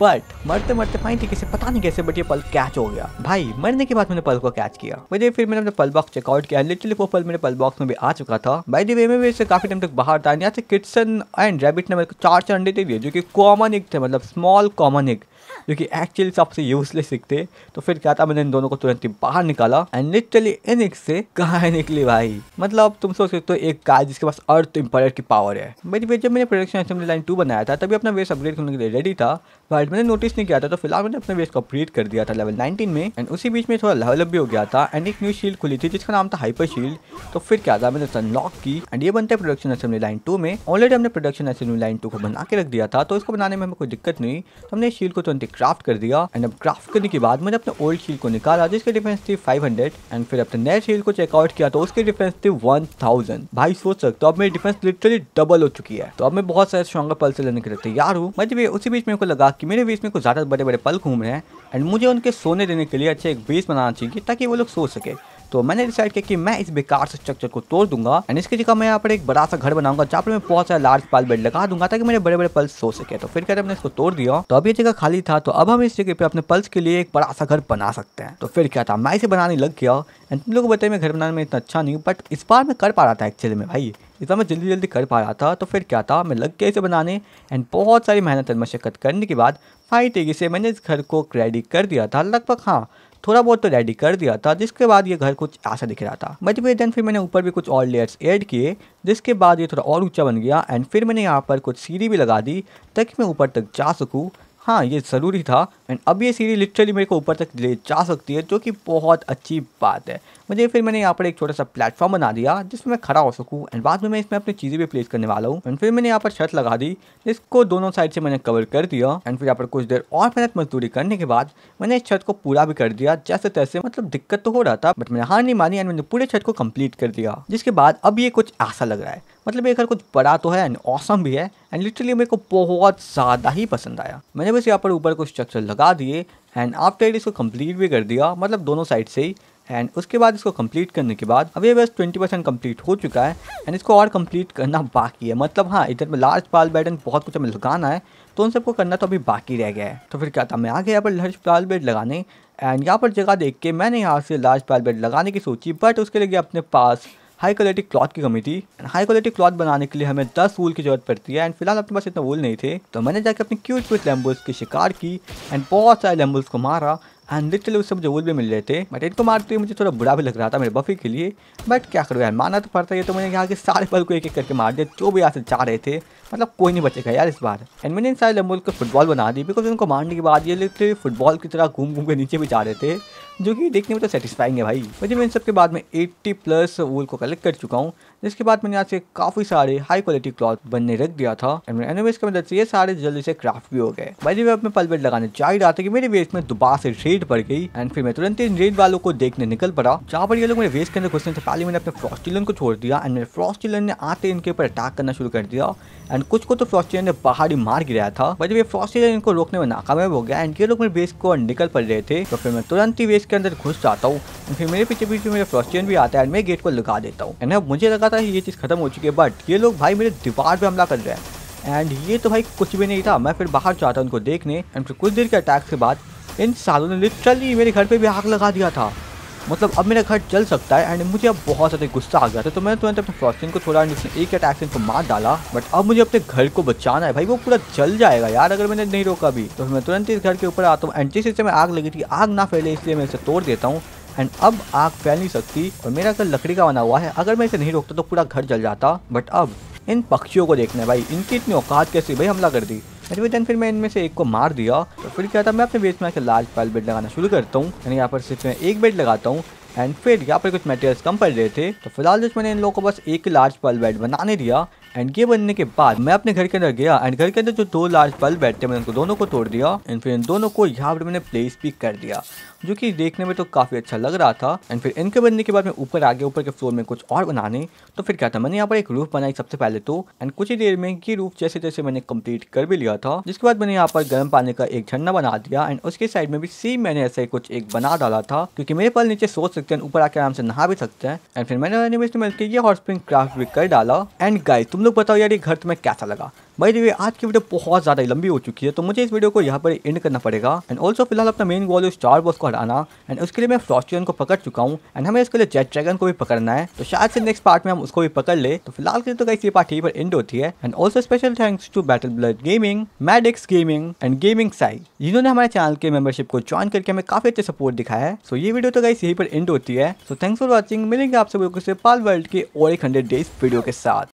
बट मरते मरते फाइन तरीके से पता नहीं कैसे बट ये पल कैच हो गया। भाई मरने के बाद मैंने पल को कैच किया। वैसे फिर मैंने अपने पल बॉक्स चेकआउट किया, लिटरली वो पल मेरे पल बॉक्स में भी आ चुका था। बाय द वे मैं भी इससे काफी टाइम तक बाहर था। यहाँ से किटसन एंड रैबिट ने मेरे को 4 अंडे दे दिए जो कि कॉमन एग थे, मतलब स्मॉल कॉमन एग, जो कि एक्चुअली सबसे यूजलेस एग थे। तो फिर क्या था, मैंने इन दोनों को तुरंत ही बाहर निकाला एंड लिटरली इन एग से कहाँ निकली भाई, मतलब तुम सोच सकते हो एक गाय जिसके पास अर्थ इम्पायरेट की पावर है। मेरी वे जब मैंने प्रोडक्शन असेंबली लाइन 2 बनाया था तभी अपना वेस अपग्रेड करने के लिए रेडी था, बट मैंने नोटिस नहीं किया था। तो फिलहाल मैंने अपने वेस को अपग्रेड कर दिया था लेवल 19 में एंड उसी बीच में थोड़ा लेवल अप भी हो गया था एंड एक न्यू शील्ड खुली थी जिसका नाम था हाइपर शील्ड। तो फिर क्या था, मैंने अनलॉक की एंड ये बनता है प्रोडक्शन असेंबली लाइन 2 में। ऑलरेडी हमने प्रोडक्शन असेंबली लाइन 2 को बना के रख दिया था, तो इसको बनाने में हमें कोई दिक्कत नहीं। तो हमने शील्ड को तुरंत क्राफ्ट कर दिया एंड अब क्राफ्ट करने के बाद मैंने अपने ओल्ड शील्ड को निकाला जिसकी डिफेंस थी 500 एंड फिर अपने नए शील्ड को चेकआउट किया तो उसकी डिफेंस 1000। भाई सोच सकते हो अब मेरी डिफेंस लिटरली डबल हो चुकी है। तो अब मैं बहुत सारे स्ट्रॉन्गर पल से लेने के लिए तैयार हूँ। मैं उसी बीच मेरे को लगा कि मेरे बीच में कुछ ज्यादा बड़े बड़े पल घूम रहे हैं एंड मुझे उनके सोने देने के लिए अच्छा एक बेस बनाना चाहिए ताकि वो लोग सो सके। तो मैंने डिसाइड किया कि मैं इस बेकार से स्ट्रक्चर को तोड़ दूंगा एंड इसकी जगह मैं यहाँ पर एक बड़ा सा घर बनाऊंगा जहाँ पर मैं बहुत सारे लार्ज पाल बेड लगा दूंगा ताकि मेरे बड़े बड़े पल्स सो सके। तो फिर मैंने इसको तोड़ दिया, तो अब ये जगह खाली था। तो अब हम इस जगह पे अपने पल्स के लिए एक बड़ा सा घर बना सकते हैं। तो फिर क्या था, मैं इसे बनाने लग गया एंड तुम लोगों को बताया मैं घर बनाने में इतना अच्छा नहीं हूँ, बट इस बार मैं कर पा रहा था एक्चुअली में भाई, इस बार मैं जल्दी जल्दी कर पा रहा था। तो फिर क्या था, मैं लग गया इसे बनाने एंड बहुत सारी मेहनत और मशक्कत करने के बाद फाइन तरीके से मैंने इस घर को रेडी कर दिया था, लगभग हाँ थोड़ा बहुत तो रेडी कर दिया था। जिसके बाद ये घर कुछ ऐसा दिख रहा था। बट देन फिर मैंने ऊपर भी कुछ और लेयर्स ऐड किए जिसके बाद ये थोड़ा और ऊंचा बन गया एंड फिर मैंने यहाँ पर कुछ सीढ़ी भी लगा दी ताकि मैं ऊपर तक जा सकूँ। हाँ ये ज़रूरी था। एंड अब ये सीरीज लिटरली मेरे को ऊपर तक ले जा सकती है, जो कि बहुत अच्छी बात है मुझे। फिर मैंने यहाँ पर एक छोटा सा प्लेटफॉर्म बना दिया जिसमें मैं खड़ा हो सकूँ, एंड बाद में मैं इसमें अपनी चीज़ें भी प्लेस करने वाला हूँ। एंड फिर मैंने यहाँ पर छत लगा दी जिसको दोनों साइड से मैंने कवर कर दिया। एंड फिर यहाँ पर कुछ देर और मेहनत मजदूरी करने के बाद मैंने इस छत को पूरा भी कर दिया जैसे तैसे। मतलब दिक्कत तो हो रहा था बट मैंने हार नहीं मानी एंड मैंने पूरे छत को कम्प्लीट कर दिया, जिसके बाद अब ये कुछ ऐसा लग रहा है। मतलब ये घर कुछ बड़ा तो है एंड ऑसम भी है, एंड लिटरली मेरे को बहुत ज़्यादा ही पसंद आया। मैंने बस यहाँ पर ऊपर कुछ स्ट्रक्चर लगा दिए एंड आफ्टर इसको कंप्लीट भी कर दिया, मतलब दोनों साइड से ही। एंड उसके बाद इसको कंप्लीट करने के बाद अब ये बस 20% कम्प्लीट हो चुका है एंड इसको और कंप्लीट करना बाकी है। मतलब हाँ इधर में लार्ज पाल बेड एंड बहुत कुछ हमें लगाना है, तो उन सबको करना तो अभी बाकी रह गया है। तो फिर क्या था, मैं आ गया यहाँ पर लार्ज पाल बेड लगाने, एंड यहाँ पर जगह देख के मैंने यहाँ से लार्ज पाल बेड लगाने की सोची, बट उसके लिए अपने पास हाई क्वालिटी क्लॉथ की कमी थी। हाई क्वालिटी क्लॉथ बनाने के लिए हमें 10 वूल की जरूरत पड़ती है, एंड फिलहाल अपने पास इतना वूल नहीं थे। तो मैंने जाकर अपनी क्यूट क्यूट लैम्बल्स की शिकार की एंड बहुत सारे लैम्बल्स को मारा, एंड लिटरली उससे मुझे वूल भी मिल रहे थे। बट इनको मारते हुए मुझे थोड़ा बुरा भी लग रहा था मेरे बफी के लिए, बट क्या करूँ यार, माना तो पड़ता है। तो मैंने यहाँ के सारे पल को एक एक करके मार दिया जो भी यहाँ से जा रहे थे। मतलब कोई नहीं बचेगा यार इस बार। एंड मैंने इन सारे लैम्बल को फुटबॉल बना दी, बिकॉज उनको मारने के बाद ये लिटरली फुटबॉल की तरह घूम घूम के नीचे भी जा रहे थे, जो कि देखने में तो सेटिस्फाइंग है भाई। वैसे मैं इन सब के बाद में 80 प्लस वूल को कलेक्ट कर चुका हूँ, जिसके बाद मैंने यहाँ से काफ़ी सारे हाई क्वालिटी क्लॉथ बनने रख दिया था। एनिमेस की मदद से ये सारे जल्दी से क्राफ्ट भी हो गए। भाई मैं अपने पलबेट लगाने जा ही रहा था कि मेरे वेस्ट में दोबारा से रेड पड़ गई, एंड फिर मैं तुरंत इन रेड वालों को देखने निकल पड़ा, जहाँ पर ये लोग मेरे वेस्ट के अंदर घुसने से पहले मैंने अपने फ्रॉस्टिलन को छोड़ दिया। एंड मेरे फ्रॉस्टिलन ने आते इनके ऊपर अटैक करना शुरू कर दिया, एंड कुछ को तो फ्रॉस्टिलन ने बाहर ही मार गिराया था। भाई ये फ्रॉस्टिलन इनको रोकने में नाकामयाब हो गया, एंड ये लोग मेरे वेस्ट को निकल पड़ रहे थे। तो फिर मैं तुरंत ही वेस्ट के अंदर घुस जाता हूँ, फिर मेरे पीछे पीछे मेरा फ्रॉस्टिलन भी आता है एंड मैं गेट को लगा देता हूँ। एंड अब मुझे लगा था ये चीज़ खत्म हो चुकी है, बट ये लोग भाई मेरे दीवार पे हमला कर रहे हैं, एंड ये तो भाई कुछ भी नहीं था। मैं फिर बाहर जाता हूँ उनको देखने, एंड फिर कुछ देर के अटैक के बाद इन सालों ने लिटरली मेरे घर पे भी आग लगा दिया था। मतलब अब मेरा घर जल सकता है, एंड मुझे अब बहुत ज़्यादा गुस्सा आ गया था। तो मैंने तुरंत अपने फ्रॉस्टिलन को छोड़ा, एंड उसने एक अटैक से इनको मार डाला। बट अब मुझे अपने घर को बचाना है भाई, वो पूरा जल जाएगा यार अगर मैंने नहीं रोका अभी। तो मैं तुरंत इस घर के ऊपर आता हूँ, एंड जिस हिस्से में आग लगी थी आग ना फैले इसलिए मैं इसे तोड़ देता हूँ, एंड अब आग फैल नहीं सकती। और मेरा घर लकड़ी का बना हुआ है, अगर मैं इसे नहीं रोकता तो पूरा घर जल जाता। बट अब इन पक्षियों को देखना है भाई, इनकी इतनी औकात कैसे भाई, हमला कर दी। एंड देन फिर मैं इनमें से एक को मार दिया। तो फिर क्या था, मैं अपने बेस में आकर लार्ज पाइल बेड लगाना शुरू करता हूँ, यानी यहाँ पर सिर्फ मैं एक बेड लगाता हूँ। एंड फिर यहाँ पर कुछ मटेरियल्स कम पड़ रहे थे, तो फिलहाल जस्ट मैंने इन लोगों को बस एक लार्ज पाइल बेड बनाने दिया। एंड ये बनने के बाद मैं अपने घर के अंदर गया, एंड घर के अंदर जो दो लार्ज पाइल बेड थे मैंने उनको दोनों को तोड़ दिया, एंड फिर इन दोनों को यहाँ पर मैंने प्लेस भी कर दिया, जो कि देखने में तो काफ़ी अच्छा लग रहा था। एंड फिर इनके बनने के बाद मैं ऊपर आ गया, ऊपर के फ्लोर में कुछ और बनाने। तो फिर क्या था, मैंने यहाँ पर एक रूफ बनाई सबसे पहले तो, एंड कुछ ही देर में ये रूफ जैसे जैसे मैंने कंप्लीट कर भी लिया था, जिसके बाद मैंने यहाँ पर गर्म पानी का एक झरना बना दिया। एंड उसके साइड में भी सेम मैंने ऐसा कुछ एक बना डाला था, क्योंकि मेरे पास नीचे सो सकते हैं, ऊपर आके आराम से नहा भी सकते हैं। एंड फिर मैंने एनिमेस में मिलकर ये हॉट स्प्रिंग क्राफ्ट भी कर डाला। एंड गाइस तुम लोग बताओ यार ये घर तुम्हें कैसा लगा। भाई देखिए आज की वीडियो बहुत ज़्यादा लंबी हो चुकी है, तो मुझे इस वीडियो को यहाँ पर एंड करना पड़ेगा। एंड ऑल्सो फिलहाल अपना मेन गोल स्टार बॉस को हराना, एंड उसके लिए मैं फ्रॉस्टियन को पकड़ चुका हूँ, एंड हमें इसके लिए जेट्रैगन को भी पकड़ना है। तो शायद से नेक्स्ट पार्ट में हम उसको भी पकड़ ले। तो फिलहाल के लिए तो गाइस ये पार्ट यही पर एंड होती है। And also special thanks to battle blood gaming, Madix gaming and gaming Sai, जिन्होंने हमारे चैनल के मेंबरशिप को ज्वाइन करके हमें काफी अच्छे सपोर्ट दिखाया है। सो ये वीडियो तो गाइस यही पर एंड होती है। सो थैंक्स फॉर वॉचिंग, मिलेंगे आप सब लोगों से पालवर्ल्ड के और 100 डेज वीडियो के साथ।